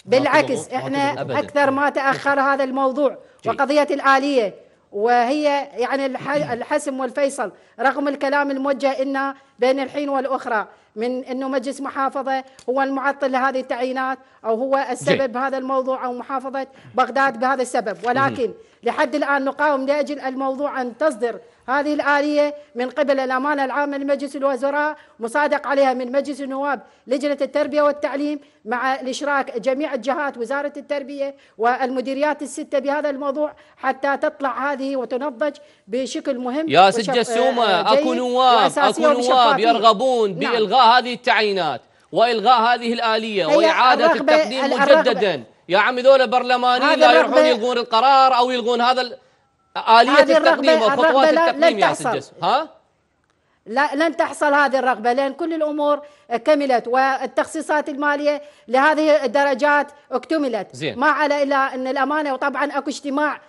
بالعكس احنا أكثر ما تأخر هذا الموضوع وقضية الآلية، وهي يعني الحسم والفيصل رغم الكلام الموجه لنا بين الحين والأخرى من أنه مجلس محافظة هو المعطل لهذه التعيينات أو هو السبب بهذا الموضوع أو محافظة بغداد بهذا السبب. ولكن لحد الآن نقاوم لأجل الموضوع أن تصدر هذه الآلية من قبل الأمانة العامة لمجلس الوزراء مصادق عليها من مجلس النواب، لجنة التربية والتعليم، مع الإشراك جميع الجهات، وزارة التربية والمديريات الستة بهذا الموضوع، حتى تطلع هذه وتنضج بشكل مهم. يا سجة السومة، أكو نواب يرغبون بإلغاء هذه التعيينات وإلغاء هذه الآلية وإعادة التقديم مجددا. يا عمي ذولا برلمانيين لا يروحون يلغون القرار أو يلغون هذا آلية التقديم وخطوات التقديم. يا سجس لا، لن تحصل هذه الرغبة، لأن كل الأمور كملت والتخصيصات المالية لهذه الدرجات اكتملت. ما على إلا أن الأمانة، وطبعا أكو اجتماع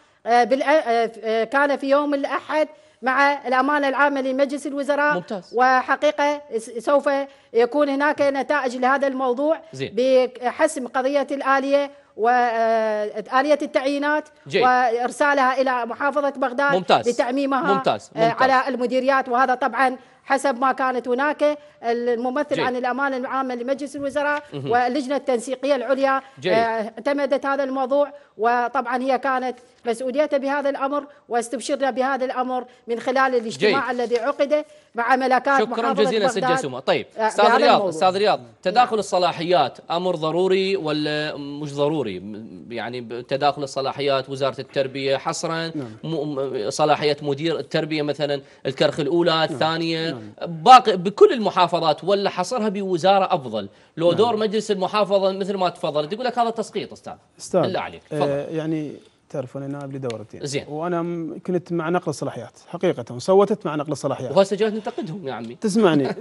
كان في يوم الأحد مع الأمانة العامة لمجلس الوزراء. ممتاز. وحقيقة سوف يكون هناك نتائج لهذا الموضوع بحسم قضية الآلية وآلية التعيينات وإرسالها إلى محافظة بغداد. ممتاز. لتعميمها. ممتاز. على المديريات. وهذا طبعا حسب ما كانت هناك الممثل عن الأمانة العامة لمجلس الوزراء واللجنة التنسيقية العليا اعتمدت هذا الموضوع، وطبعا هي كانت مسؤوليتها بهذا الأمر، واستبشرنا بهذا الأمر من خلال الاجتماع الذي عقد مع ملكات محافظة بغداد. شكرا جزيلا سجل سومة. طيب أستاذ رياض، تداخل الصلاحيات أمر ضروري ولا مش ضروري؟ يعني تداخل الصلاحيات وزارة التربية حصرا، صلاحية مدير التربية مثلا الكرخ الأولى الثانية باقي بكل المحافظات، ولا حصرها بوزاره افضل؟ لو دور مجلس المحافظه مثل ما تفضلت يقول لك هذا تسقيط. استاذ بالله عليك تفضل. يعني تعرف انا نائب لدورتين زين، وانا كنت مع نقل الصلاحيات حقيقه، وصوتت مع نقل الصلاحيات، وهسه جاي ننتقدهم يا عمي تسمعني.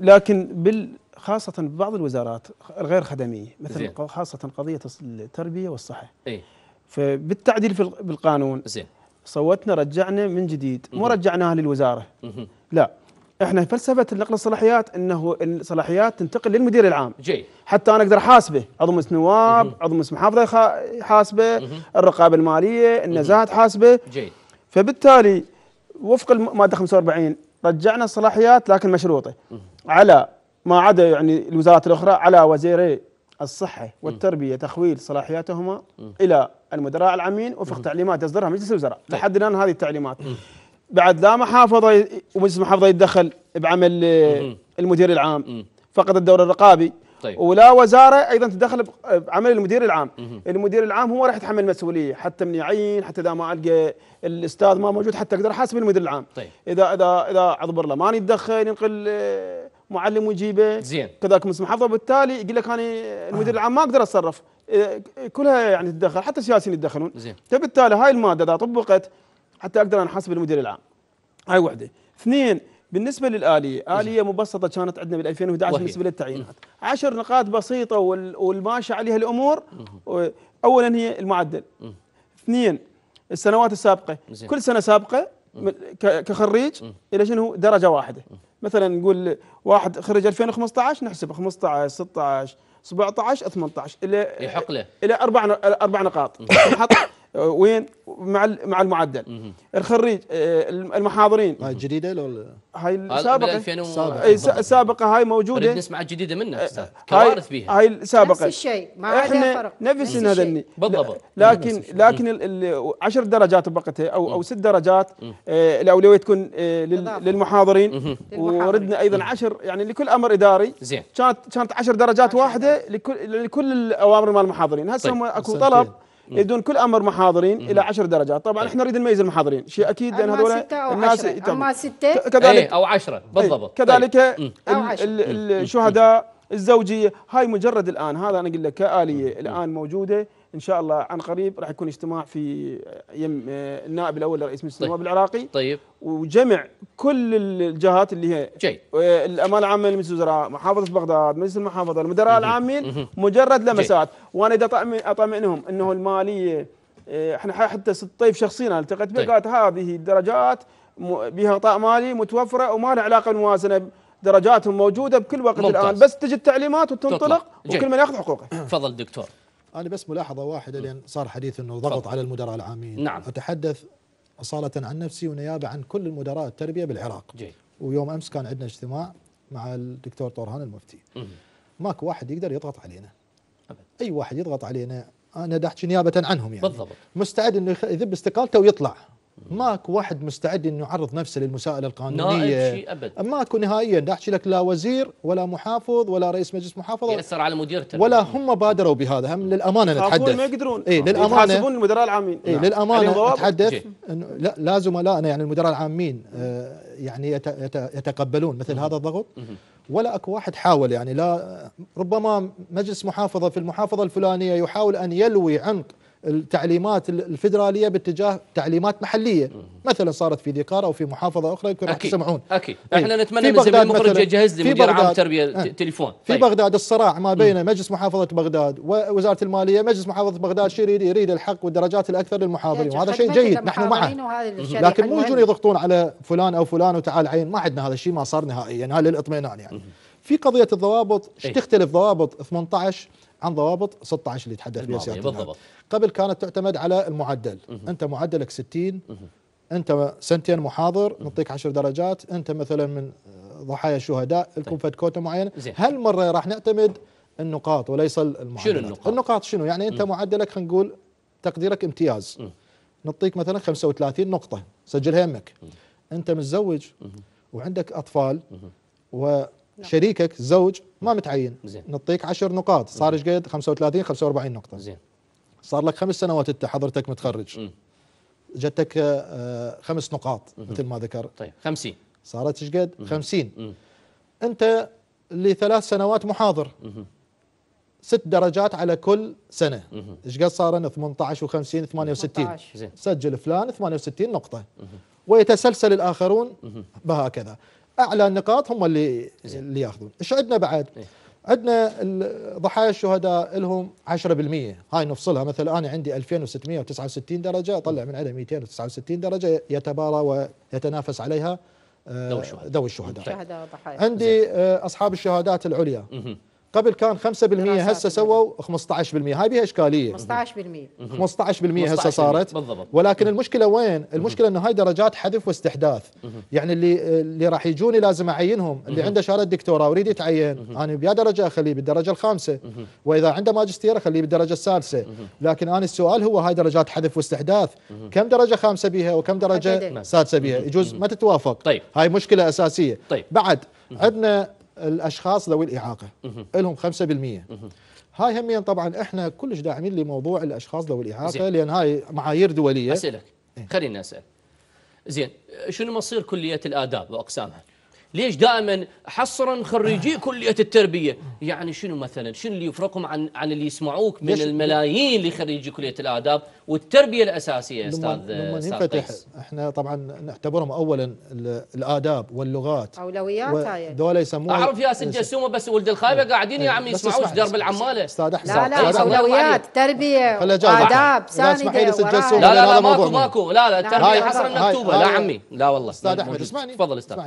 لكن خاصه بعض الوزارات الغير خدميه مثل خاصه قضيه التربيه والصحه، فبالتعديل بالقانون زين صوتنا، رجعنا من جديد، مو رجعناها للوزاره، لا، احنا فلسفه نقل الصلاحيات انه الصلاحيات تنتقل للمدير العام. حتى انا اقدر احاسبه، عضو مجلس نواب، عضو مجلس محافظه يحاسبه، الرقابه الماليه، النزاهه تحاسبه. فبالتالي وفق الماده 45 رجعنا الصلاحيات لكن مشروطه على ما عدا يعني الوزارات الاخرى، على وزيري الصحه والتربيه تخويل صلاحياتهما الى المدراء العامين وفق تعليمات يصدرها مجلس الوزراء. لحد الان هذه التعليمات بعد لا محافظه ومجلس محافظه يتدخل بعمل المدير العام، فقد الدور الرقابي. ولا وزاره ايضا تتدخل بعمل المدير العام. المدير العام هو راح يتحمل المسؤوليه، حتى من يعين، حتى اذا ما القى الاستاذ ما موجود حتى اقدر احاسب المدير العام. اذا عضو برلمان يتدخل، ينقل معلم ويجيبه كذاك مجلس محافظه، بالتالي يقول لك انا المدير العام ما اقدر اتصرف، كلها يعني تتدخل، حتى السياسيين يتدخلون. فبالتالي هاي الماده اذا طبقت حتى اقدر انا احاسب المدير العام. هاي وحده. اثنين، بالنسبه للاليه، اليه مبسطه كانت عندنا بال 2011 بالنسبه للتعيينات، 10 نقاط بسيطه والماشي عليها الامور. اولا هي المعدل. اثنين، السنوات السابقه، كل سنه سابقه كخريج الى شنو درجه واحده. مثلا نقول واحد خرج 2015 نحسب 15 16 17 18 الى يحق له الى اربع نقاط. وين مع المعدل. الخريج المحاضرين هاي الجديده لو هاي السابقه السابقه هاي موجوده، نسمع الجديده منها استاذ كوارث بيها هاي السابقه. نفس الشيء ما عدا فرق نفس هذني بالضبط، لكن 10 درجات بقتها او 6 درجات الاولويه تكون للمحاضرين، وردنا ايضا 10 يعني لكل امر اداري. زين كانت 10 درجات واحده لكل الاوامر مال المحاضرين، هسه هم اكو طلب يدون كل امر محاضرين الى 10 درجات. طبعا احنا نريد نميز المحاضرين شيء اكيد، لان هذول الناس اما 6 كذلك او 10 بالضبط، كذلك الشهداء الزوجيه. هاي مجرد الان هذا انا اقول لك كاليه الان موجوده، ان شاء الله عن قريب راح يكون اجتماع في يم النائب الاول لرئيس مجلس النواب العراقي، طيب، وجمع كل الجهات اللي هي الامانه العامه لمجلس الوزراء، محافظه بغداد، مجلس المحافظه، المدراء العامين، مجرد لمسات. وانا اذا اطمئنهم انه الماليه، احنا حتى الطيب شخصيا التقيت به قالت هذه الدرجات بها غطاء مالي متوفره وما لها علاقه بالموازنه، درجاتهم موجوده بكل وقت ممتاز. الان بس تجي التعليمات وتنطلق وكل من ياخذ حقوقه. تفضل دكتور. أنا بس ملاحظة واحدة، لأن صار حديث أنه ضغط على المدراء العامين. نعم. أتحدث أصالة عن نفسي ونيابة عن كل المدراء التربية بالعراق. جي. ويوم أمس كان عندنا اجتماع مع الدكتور طورهان المفتي. ماكو واحد يقدر يضغط علينا. أبد. أي واحد يضغط علينا أنا دا أحكي نيابة عنهم يعني. بالضبط. مستعد أنه يذب استقالته ويطلع. ماكو واحد مستعد أنه يعرض نفسه للمساءلة القانونية. شيء أبد. ماكو نهائيا، دا أحكي لك لا وزير ولا محافظ ولا رئيس مجلس محافظة يأثر على مدير التربية، ولا هم بادروا بهذا. هم للأمانة نتحدث ما يقدرون للأمانة يحاسبون المدراء العامين. نعم. للأمانة نتحدث إنه لا زملائنا يعني المدراء العامين يعني يتقبلون مثل هذا الضغط، ولا اكو واحد حاول يعني. لا ربما مجلس محافظة في المحافظة الفلانية يحاول أن يلوي عنق التعليمات الفدراليه باتجاه تعليمات محليه، مثلا صارت في ذكار او في محافظه اخرى يمكن راح تسمعون. اكيد احنا نتمنى من زميل المخرج يجهز لي مدير عام التربيه تليفون. في بغداد الصراع ما بين مجلس محافظه بغداد ووزاره الماليه، مجلس محافظه بغداد شو يريد الحق والدرجات الاكثر للمحاضرين، وهذا شيء جيد نحن معه، لكن مو يجون يضغطون على فلان او فلان وتعال عين. ما عندنا هذا الشيء، ما صار نهائيا يعني. هذا للاطمئنان يعني. في قضيه الضوابط تختلف ضوابط 18 عن ضوابط 16 اللي تحدث بها سيادتك. قبل كانت تعتمد على المعدل، انت معدلك 60، انت سنتين محاضر نعطيك 10 درجات، انت مثلا من ضحايا الشهداء لكم فد كوتا معينه. هالمره راح نعتمد النقاط وليس المعدلات. شنو النقاط؟ النقاط شنو؟ يعني انت معدلك خلينا نقول تقديرك امتياز، نعطيك مثلا 35 نقطه سجلها يمك. انت متزوج وعندك اطفال وشريكك زوج ما متعين، نعطيك 10 نقاط، صار ايش قد؟ 35 45 نقطه. زين. صار لك 5 سنوات انت حضرتك متخرج. جتك 5 نقاط مثل ما ذكر. طيب 50 صارت ايش قد؟ 50. انت اللي 3 سنوات محاضر، 6 درجات على كل سنه، ايش قد صارن؟ 18 و50 68. سجل فلان 68 نقطه. ويتسلسل الاخرون بهكذا. اعلى النقاط هم اللي ياخذون. ايش عندنا بعد؟ عندنا ضحايا الشهداء لهم 10%، هاي نفصلها. مثلا انا عندي 2669 درجه، اطلع من عندها 269 درجه يتبارى ويتنافس عليها ذوي الشهداء. عندي اصحاب الشهادات العليا، قبل كان 5%، هسه سووا 15%. هاي بها اشكاليه. 15% هسه صارت بالضبط. ولكن المشكله وين؟ المشكله انه هاي درجات حذف واستحداث. يعني اللي راح يجوني لازم اعينهم، اللي عنده شهاده دكتوراه ويريد يتعين، انا بيا درجه اخليه بالدرجه الخامسه، واذا عنده ماجستير اخليه بالدرجه السادسه. لكن انا السؤال هو هاي درجات حذف واستحداث، كم درجه خامسه بها وكم درجه سادسه بها؟ يجوز ما تتوافق. طيب. هاي مشكله اساسيه. طيب. بعد عندنا الاشخاص ذوي الاعاقه لهم 5%. هاي همين طبعا احنا كلش داعمين لموضوع الاشخاص ذوي الاعاقه، لان هاي معايير دوليه. اسالك خليني اسال. زين شنو مصير كليه الاداب واقسامها؟ ليش دائما حصرا خريجي كليه التربيه؟ يعني شنو مثلا؟ شنو اللي يفرقهم عن اللي يسمعوك من الملايين اللي خريجي كليه الاداب والتربيه الاساسيه يا استاذ قيس؟ احنا طبعا نعتبرهم اولا الاداب واللغات اولويات. هاي ذول يسموها اعرف ياس الجسومه بس ولد الخايبه قاعدين يا عم يسمعوش درب العماله. استاذ احسن لا اولويات تربيه واداب ساندة. لا ماكو لا التربيه حصرا مكتوبه. لا عمي لا والله. استاذ احمد اسمعني، تفضل استاذ.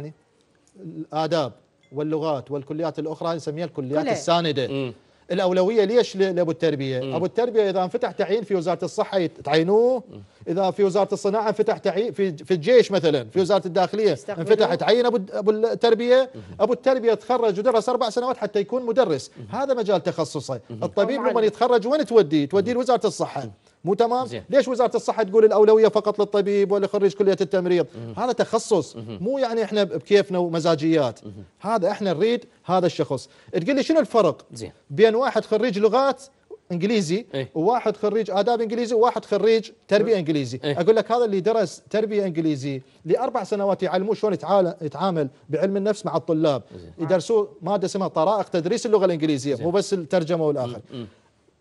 الآداب واللغات والكليات الأخرى نسميها الكليات الساندة. الأولوية ليش لأبو التربية؟ أبو التربية إذا انفتح تعيين في وزارة الصحة تعينوه، إذا في وزارة الصناعة انفتح تعيين في الجيش مثلا، في وزارة الداخلية انفتح تعيين أبو التربية. أبو التربية تخرج ودرس 4 سنوات حتى يكون مدرس، هذا مجال تخصصه. الطبيب لما يتخرج وين توديه؟ لوزارة الصحة، مو تمام؟ ليش وزارة الصحة تقول الأولوية فقط للطبيب ولا خريج كلية التمريض؟ هذا تخصص، مو يعني احنا بكيفنا ومزاجيات. هذا احنا نريد هذا الشخص. تقول لي شنو الفرق بين واحد خريج لغات انجليزي وواحد خريج آداب انجليزي وواحد خريج تربية انجليزي؟ اقول لك هذا اللي درس تربية انجليزي ل4 سنوات يعلموه شلون يتعامل بعلم النفس مع الطلاب، يدرسوه مادة اسمها طرائق تدريس اللغة الانجليزية، مو بس الترجمة والاخر.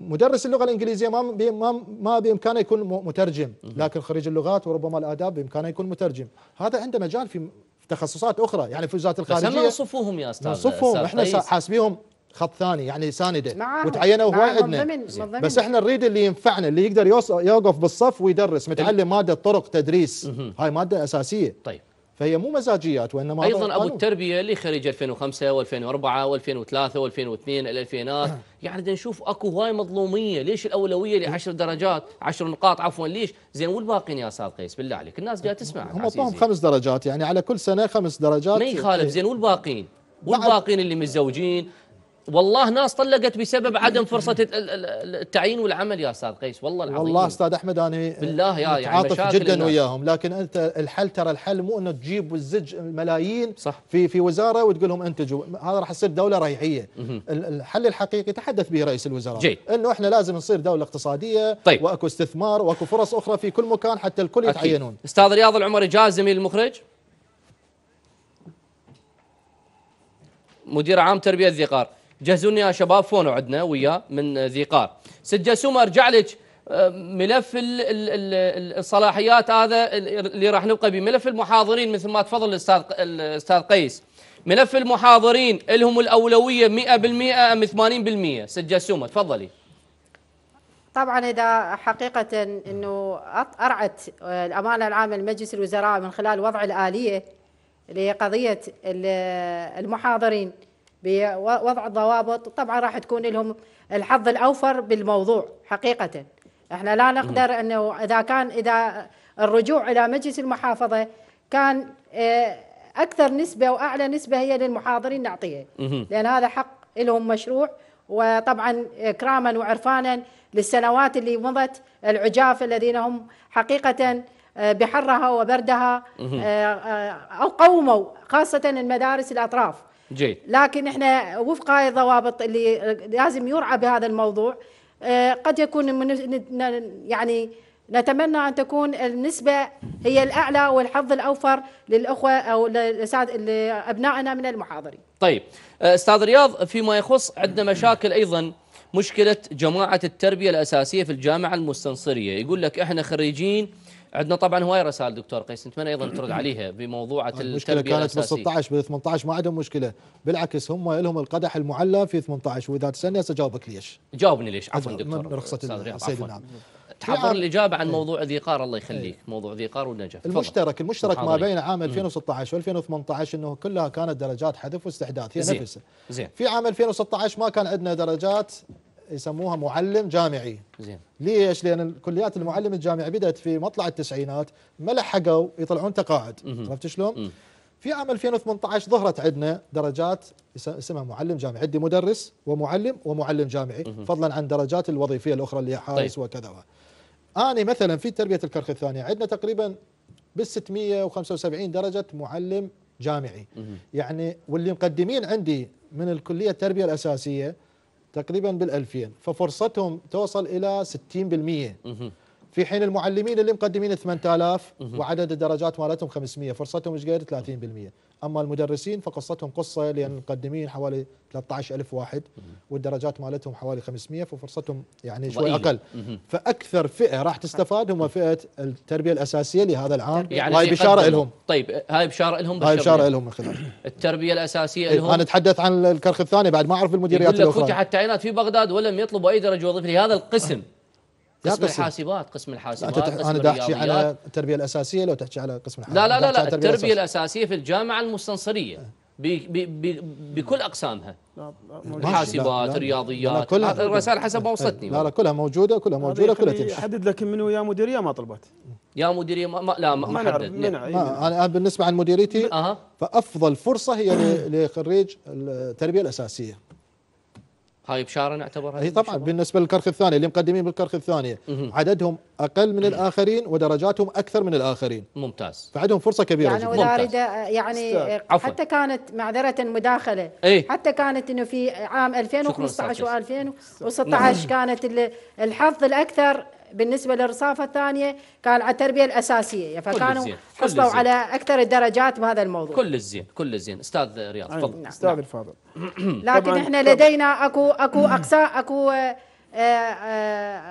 مدرس اللغة الإنجليزية ما بإمكانه يكون مترجم، لكن خريج اللغات وربما الآداب بإمكانه يكون مترجم. هذا عنده مجال في تخصصات أخرى، يعني في وزارة الخارجية. بس هم نصفوهم يا أستاذ، نصفوهم، إحنا حاسبيهم خط ثاني يعني ساندة وتعينه هواي عندنا، بس احنا نريد اللي ينفعنا، اللي يقدر يوقف بالصف ويدرس، متعلم مادة طرق تدريس، هاي مادة أساسية. طيب، فهي مو مزاجيات وإنما أيضا أبو التربية اللي خريج 2005 و2004 و2003 و2002 الألفينات، يعني نشوف أكو هواي مظلومية. ليش الأولوية ل10 درجات 10 نقاط عفوا؟ ليش؟ زين والباقين يا أستاذ قيس بالله عليك الناس جاية تسمع، هم أعطوهم 5 درجات يعني على كل سنة 5 درجات، ما يخالف. زين والباقين اللي متزوجين، والله ناس طلقت بسبب عدم فرصة التعيين والعمل يا أستاذ قيس، والله العظيم. والله أستاذ أحمد أنا بالله يعني متعاطف جدا وياهم، لكن أنت الحل، ترى الحل مو أنه تجيب وتزج ملايين في وزارة وتقول لهم أنتجوا، هذا راح يصير دولة ريحية. الحل الحقيقي تحدث به رئيس الوزراء، أنه إحنا لازم نصير دولة اقتصادية. طيب، وأكو استثمار وأكو فرص أخرى في كل مكان حتى الكل يتعينون. أستاذ رياض العمري جاز من المخرج مدير عام تربية الذقار، جهزوني يا شباب فونو عندنا وياه من ذيقار. سجا سومر، ارجع لك ملف الصلاحيات هذا اللي راح نبقى به. ملف المحاضرين مثل ما تفضل الاستاذ قيس، ملف المحاضرين لهم الأولوية 100% ام 80%؟ سجا سومر تفضلي. طبعا إذا حقيقة انه ارعت الأمانة العامة لمجلس الوزراء من خلال وضع الآلية لقضية المحاضرين بوضع ضوابط، طبعا راح تكون لهم الحظ الاوفر بالموضوع. حقيقه احنا لا نقدر انه اذا الرجوع الى مجلس المحافظه كان اكثر نسبه واعلى نسبه هي للمحاضرين نعطيها، لان هذا حق لهم مشروع، وطبعا اكراما وعرفانا للسنوات اللي مضت، العجاف الذين هم حقيقه بحرها وبردها او قوموا خاصه المدارس الاطراف. جيد. لكن احنا وفق هاي الضوابط اللي لازم يرعى بهذا الموضوع، قد يكون يعني نتمنى ان تكون النسبه هي الاعلى والحظ الاوفر للاخوه او لابنائنا من المحاضرين. طيب استاذ رياض، فيما يخص عندنا مشاكل ايضا، مشكله جماعه التربيه الاساسيه في الجامعه المستنصريه، يقول لك احنا خريجين، عندنا طبعا هواي رسائل دكتور قيس، نتمنى ايضا ترد عليها بموضوع التربيه الاساسيه. المشكله كانت بال 16 بال 18 ما عندهم مشكله، بالعكس هم لهم القدح المعلى في 18. واذا تسالني اجاوبك ليش؟ جاوبني ليش عفوا دكتور، رخصه السيد نعم تحضر الاجابه عن موضوع ذيقار الله يخليك، موضوع ذيقار والنجف. المشترك ما بين عام 2016 و2018 انه كلها كانت درجات حذف واستحداث، هي نفسها. في عام 2016 ما كان عندنا درجات يسموها معلم جامعي. زين. ليش؟ لأن كليات المعلم الجامعي بدأت في مطلع التسعينات، ما لحقوا يطلعون تقاعد، عرفت شلون؟ في عام 2018 ظهرت عندنا درجات اسمها معلم جامعي، عندي مدرس ومعلم جامعي، فضلا عن درجات الوظيفية الأخرى اللي هي حارس وكذا. أنا مثلا في تربية الكرخ الثانية عندنا تقريبا بال675 درجة معلم جامعي، يعني واللي مقدمين عندي من الكلية التربية الأساسية تقريبا بال2000، ففرصتهم توصل إلى 60%. في حين المعلمين اللي مقدمين 8000 وعدد الدرجات مالتهم 500، فرصتهم ايش قاعد 30%. أما المدرسين فقصتهم قصة، لأن المقدمين حوالي 13000 واحد والدرجات مالتهم حوالي 500، ففرصتهم يعني شوي أقل. فأكثر فئة راح تستفاد هم فئة التربية الأساسية لهذا العام، يعني هاي بشارة لهم. طيب هاي بشارة لهم، هاي بشارة لهم من خلال التربية الأساسية لهم. أنا أتحدث عن الكرخ الثاني بعد، ما أعرف المديريات الأخرى. فتحت تعيينات في بغداد ولم يطلبوا أي درجة وظيفية لهذا القسم، قسم الحاسبات. انا دا احكي على التربيه الاساسيه، لو تحكي على قسم الحاسبات. لا التربيه الاساسيه في الجامعه المستنصريه. بكل اقسامها، محاسبات، رياضيات، الرسائل حسب ما وصلتني. لا لا كلها موجوده، كلها موجوده، كلها تمشي. يحدد لك منو يا مديريه ما طلبت؟ يا مديريه ما لا ما حدد. انا بالنسبه عن مديريتي فافضل فرصه هي لخريج التربيه الاساسيه. هاي بشاره نعتبرها هي طبعا بالنسبه للكرخ الثاني اللي مقدمين بالكرخ الثاني عددهم اقل من الاخرين ودرجاتهم اكثر من الاخرين. ممتاز. فعندهم فرصه كبيره يعني ممتاز. يعني حتى كانت معذره مداخله ايه؟ حتى كانت انه في عام 2015 و2016 نعم. كانت الحظ الاكثر بالنسبه للرصافه الثانيه كان على التربيه الاساسيه، فكانوا حصلوا على اكثر الدرجات بهذا الموضوع. كل الزين كل الزين. استاذ رياض تفضل. نعم. استاذ الفاضل لكن احنا لدينا اكو اقسام اكو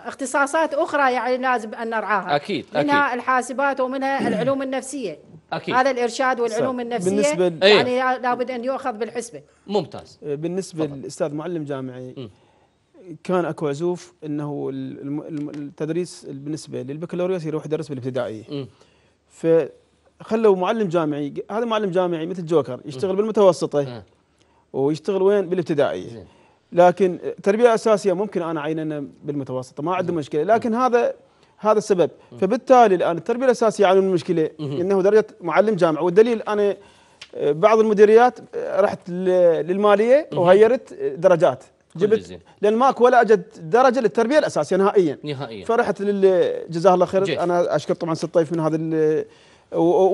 اختصاصات اخرى يعني لازم ان نرعاها. اكيد منها الحاسبات ومنها العلوم النفسيه. أكيد. هذا الارشاد والعلوم النفسيه يعني لابد ان يؤخذ بالحسبه. ممتاز. بالنسبه للاستاذ معلم جامعي كان اكو عزوف انه التدريس بالنسبه للبكالوريوس يروح يدرس بالابتدائيه. فخلوا معلم جامعي، هذا معلم جامعي مثل جوكر يشتغل بالمتوسطه ويشتغل وين؟ بالابتدائيه. لكن تربيه اساسيه ممكن انا عيننا بالمتوسطه ما عنده مشكله، لكن هذا السبب، فبالتالي الان التربيه الاساسيه عانوا من مشكله انه درجه معلم جامعي، والدليل انا بعض المديريات رحت للماليه وغيرت درجات جبت لان ماكو ولا اجت درجه للتربيه الاساسيه نهائيا. فرحت جزاه الله خير جيد. انا اشكر طبعا ست طيف من هذا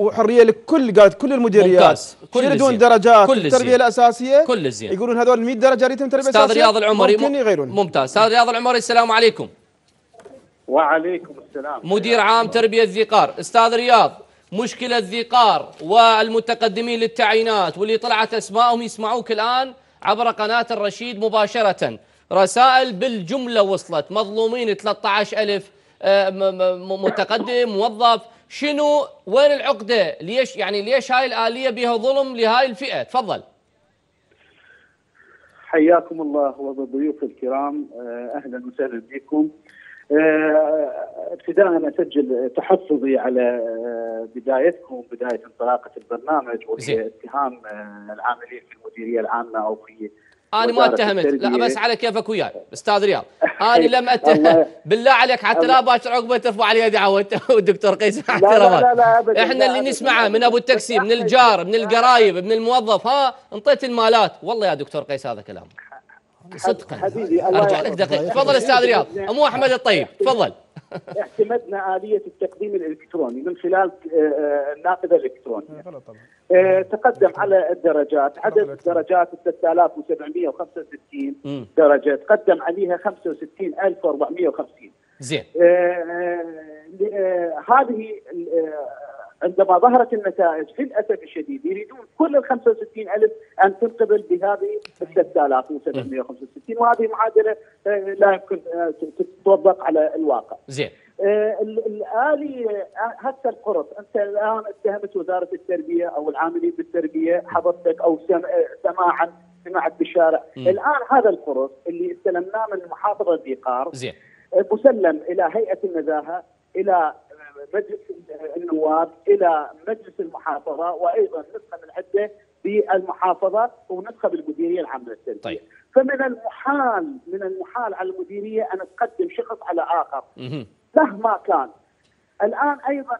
وحريه لكل قالت كل المديريات يريدون درجات التربيه الاساسيه كل زين. يقولون هذول 100 درجه ريتهم تربيه اساسيه. استاذ رياض العمري ممكن يغيرون. ممتاز. استاذ رياض العمري السلام عليكم. وعليكم السلام. مدير عام تربيه ذي قار. استاذ رياض مشكله ذي قار والمتقدمين للتعيينات واللي طلعت اسمائهم يسمعوك الان عبر قناة الرشيد مباشرة، رسائل بالجملة وصلت، مظلومين 13,000 متقدم موظف، شنو وين العقدة؟ ليش هاي الآلية بها ظلم لهاي الفئة؟ تفضل. حياكم الله وبضيوف الكرام، أهلا وسهلا بكم. ابتداء أسجل تحفظي على بدايتكم، بداية انطلاقة البرنامج، وهي اتهام العاملين في المديرية العامة أو في أنا ما اتهمت، لا بس على كيفك وياي أستاذ رياض، أنا لم أتهم بالله عليك حتى لا باشر عقبة ترفع علي يدي والدكتور قيس احترامات. لا إحنا اللي نسمعه من أبو التاكسي، من الجار، من القرايب، من الموظف، ها انطيت المالات، والله يا دكتور قيس هذا كلام صدقا حبيبي. ارجع لك دقيقه. تفضل استاذ رياض. مو احمد الطيب تفضل. اعتمدنا آلية التقديم الالكتروني من خلال النافذه الالكترونيه. تقدم على الدرجات، عدد الدرجات 6765 درجه، تقدم عليها 65450. زين. هذه عندما ظهرت النتائج للاسف الشديد يريدون كل ال 65,000 ان تنقبل بهذه ال 3765 وهذه معادله لا يمكن تطبق على الواقع. زين. الاليه هسه القرص، انت الان اتهمت وزاره التربيه او العاملين بالتربيه حضرتك او سماعا سمعت بالشارع، الان هذا القرص اللي استلمناه من محافظه ذي قار مسلم الى هيئه النزاهه، الى مجلس النواب، الى مجلس المحافظه، وايضا نسخه من عده بالمحافظه ونسخه بالمديريه العامه للتربيه. طيب. فمن المحال على المديريه ان تقدم شخص على اخر مهما كان. الان ايضا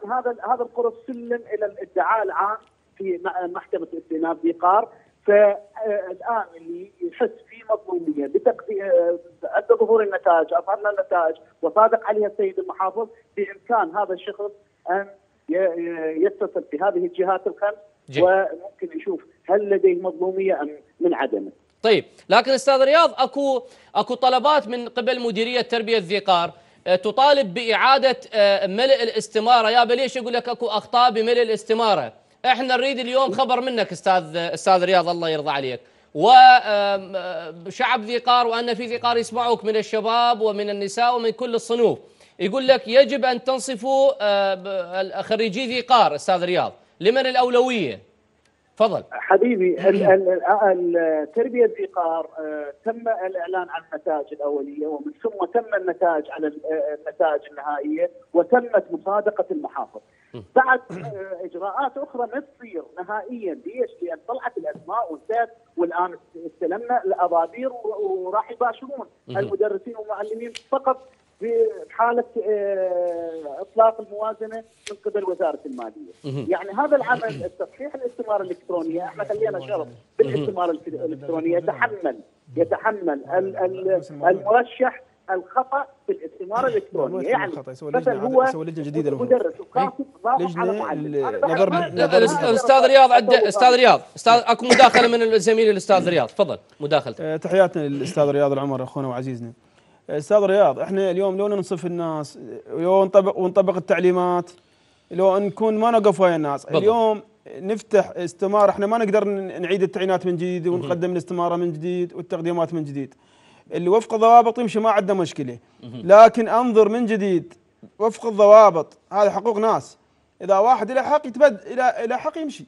هذا القرص سلم الى الادعاء العام في محكمه استئناف ذي قار، فالان اللي يحس في مظلوميه عند ظهور النتائج، اظهرنا النتائج وصادق عليها السيد المحافظ، بامكان هذا الشخص ان يتصل بهذه الجهات الخمس وممكن يشوف هل لديه مظلوميه ام من عدمه. طيب، لكن استاذ رياض اكو طلبات من قبل مديريه تربيه ذي قار تطالب باعاده ملء الاستماره، يابا ليش؟ يقول لك اكو اخطاء بملء الاستماره. احنا نريد اليوم خبر منك استاذ رياض الله يرضى عليك وشعب ذي قار، وان في ذي قار يسمعوك من الشباب ومن النساء ومن كل الصنوف. يقول لك يجب ان تنصفوا خريجي ذي قار. استاذ رياض، لمن الاولويه؟ تفضل حبيبي. التربية الذقار تم الإعلان عن النتائج الأولية، ومن ثم تم النتائج على النتائج النهائية، وتمت مصادقة المحافظ. بعد إجراءات أخرى ما تصير نهائيا، ليش؟ لأن طلعت الأسماء وانتهت، والآن استلمنا الأبابير وراح يباشرون المدرسين والمعلمين فقط في حالة إطلاق الموازنة من قبل وزارة المالية. يعني هذا العمل التصحيح الاستمارة الإلكترونية، احنا خلينا شرط بالاستمارة الإلكترونية، يتحمل المرشح الخطأ في الاستمارة الإلكترونية. يعني مثلا هو مدرس وكاتب ضاغط على معلم. أستاذ رياض أكو مداخلة من الزميل الأستاذ رياض، تفضل مداخلتك. تحياتنا للأستاذ رياض العمر أخونا وعزيزنا. استاذ رياض، احنا اليوم لو ننصف الناس ونطبق التعليمات، لو نكون ما نقف ويا الناس بضل. اليوم نفتح استماره، احنا ما نقدر نعيد التعيينات من جديد ونقدم الاستماره من جديد والتقديمات من جديد، اللي وفق الضوابط يمشي ما عندنا مشكله، لكن انظر من جديد وفق الضوابط، هذه حقوق ناس. اذا واحد له حق يتبدل، الى حق يمشي،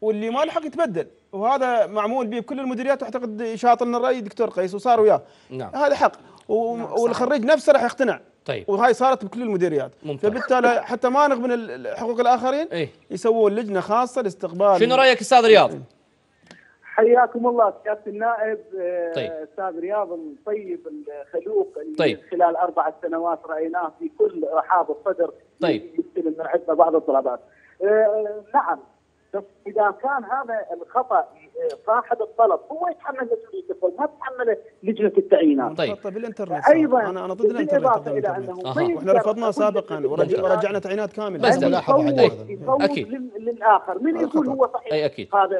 واللي ما له حق يتبدل، وهذا معمول به بكل المديريات. اعتقد شاطرنا الراي دكتور قيس وصار وياه، نعم هذا حق، والخريج نفسه راح يقتنع. طيب، وهاي صارت بكل المديريات، فبالتالي حتى ما نغبن حقوق الاخرين يسوون لجنه خاصه لاستقبال. شنو رايك استاذ رياض؟ حياكم الله سياده النائب. طيب، استاذ رياض الطيب الخلوق اللي خلال 4 سنوات رايناه في كل رحاب الصدر. طيب، يستلم من عندنا بعض الطلبات. نعم، بس اذا كان هذا الخطا صاحب الطلب هو يتحمل مسؤوليته، ما تتحمله لجنه التعيينات. طيب، ايضا انا ضد الانترنت، واحنا رفضناه سابقا ورجعنا تعيينات كامله. بس لاحظوا اكيد للاخر من يقول هو صحيح هذا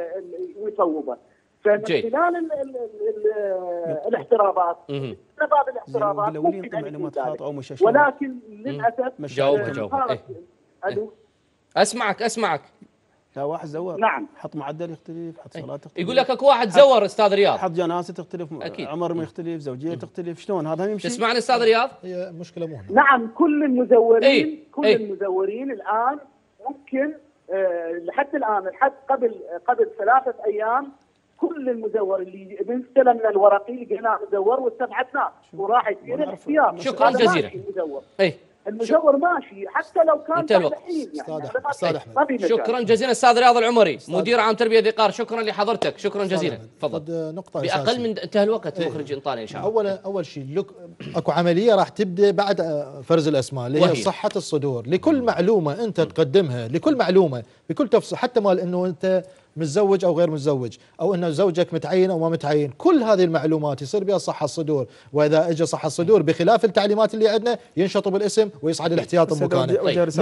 ويصوبه، فمن خلال الاحترابات، باب الاحترابات ممكن معلومات خاطئه او مشاشه، ولكن للاسف اسمعك. لا، واحد زور، نعم، حط معدل يختلف، حط صلاة تختلف. يقول لك اكو واحد زور استاذ رياض، حط جناسه تختلف، عمر ما يختلف، زوجيه تختلف، شلون هذا يمشي؟ تسمعني استاذ رياض؟ هي مشكله مهمه. نعم، كل المزورين كل المزورين الان ممكن لحد الان، لحد قبل 3 ايام، كل المزور اللي استلمنا الورقي لقيناه مزور واستبعدناه وراح يصير الاختيار. شكرا جزيلا. المجور ماشي حتى لو كان تحليل. يعني شكرا جزيلا استاذ رياض العمري، مدير عام تربيه ذقار، شكرا لحضرتك، شكرا جزيلا. تفضل. نقطه باقل من انتهى الوقت، مخرج انطالي ان شاء الله. اول شيء اكو عمليه راح تبدا بعد فرز الاسماء، اللي هي صحه الصدور. لكل معلومه انت تقدمها، لكل معلومه بكل تفصيل، حتى مال انه انت متزوج او غير متزوج، او انه زوجك متعين او ما متعين، كل هذه المعلومات يصير بها صحه الصدور. واذا اجى صحه الصدور بخلاف التعليمات اللي عندنا ينشطوا بالاسم ويصعد الاحتياط بمكانه.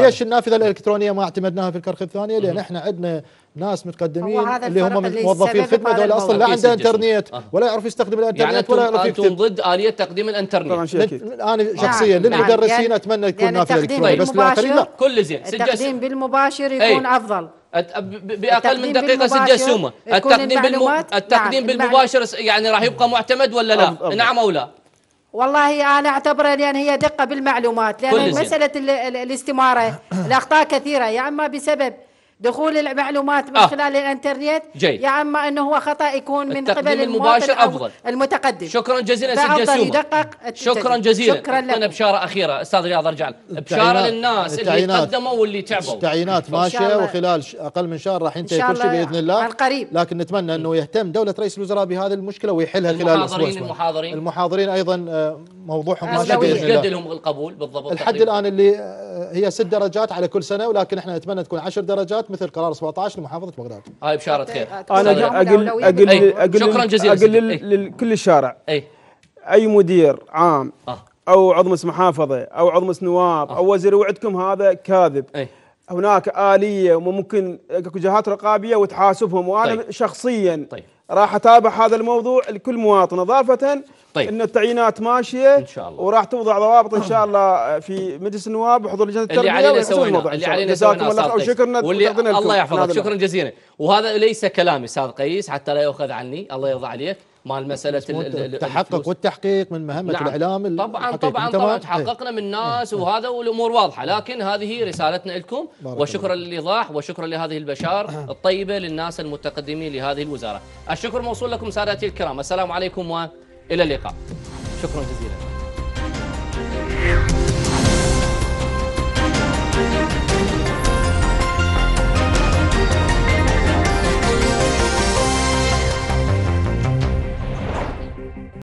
ليش النافذه الالكترونيه ما اعتمدناها في الكرخ الثانيه؟ لان احنا عندنا ناس متقدمين اللي هم موظفين خدمه، دول اصلا لا عنده انترنت ولا يعرف يستخدم الانترنت، ولا يعرف يكتب. يعني انتم ضد اليه تقديم الانترنت؟ انا شخصيا للمدرسين اتمنى تكون نافذه الكترونيه، بس للاخرين لا. كل زين التقديم بالمباشر يكون افضل باقل من دقيقه. سجاسومه، التقديم بالمباشر يعني راح يبقى معتمد ولا لا؟ أفضل. نعم او لا؟ والله انا اعتبره، لان هي دقه بالمعلومات، لان مساله الاستماره الاخطاء كثيره، يا اما بسبب دخول المعلومات من خلال الانترنت، يا اما انه هو خطا يكون من قبل المباشر افضل المتقدم. شكرا جزيلا سجاسومه، شكرا جزيلا. شكرا. بشاره اخيره استاذ رياض، ارجع بشاره للناس اللي قدموا واللي تعبوا. التعيينات ماشيه، وخلال اقل من شهر راح ينتهي كل شيء باذن الله، القريب. لكن نتمنى انه يهتم دوله رئيس الوزراء بهذه المشكله ويحلها خلال الاسبوع. المحاضرين ايضا موضوعهم ماشي باذن الله. قد لهم القبول بالضبط الحد الان اللي هي 6 درجات على كل سنه، ولكن احنا نتمنى تكون 10 درجات مثل قرار 17 لمحافظه بغداد. هاي بشاره خير. انا اقول شكرا جزيلا لكل الشارع، اي مدير عام او عضو محافظه او عضو نواب او وزير وعدكم هذا كاذب. هناك آلية وممكن جهات رقابية وتحاسبهم، وانا شخصيا راح اتابع هذا الموضوع لكل مواطن، اضافه ان التعيينات ماشيه ان شاء الله، وراح توضع ضوابط ان شاء الله في مجلس النواب وحضور لجنه التربيه. اللي علينا جزاكم الله خير وشكرنا، الله يحفظك. شكرا جزيلا. وهذا ليس كلامي استاذ قيس حتى لا يؤخذ عني، الله يرضى عليك، مال مساله التحقق والتحقيق من مهمه الاعلام. طبعا تحققنا من الناس وهذا والامور واضحه، لكن هذه رسالتنا لكم، وشكرا للايضاح وشكرا لهذه البشار الطيبه للناس المتقدمين لهذه الوزاره. الشكر موصول لكم سادتي الكرام، السلام عليكم والى اللقاء. شكرا جزيلا.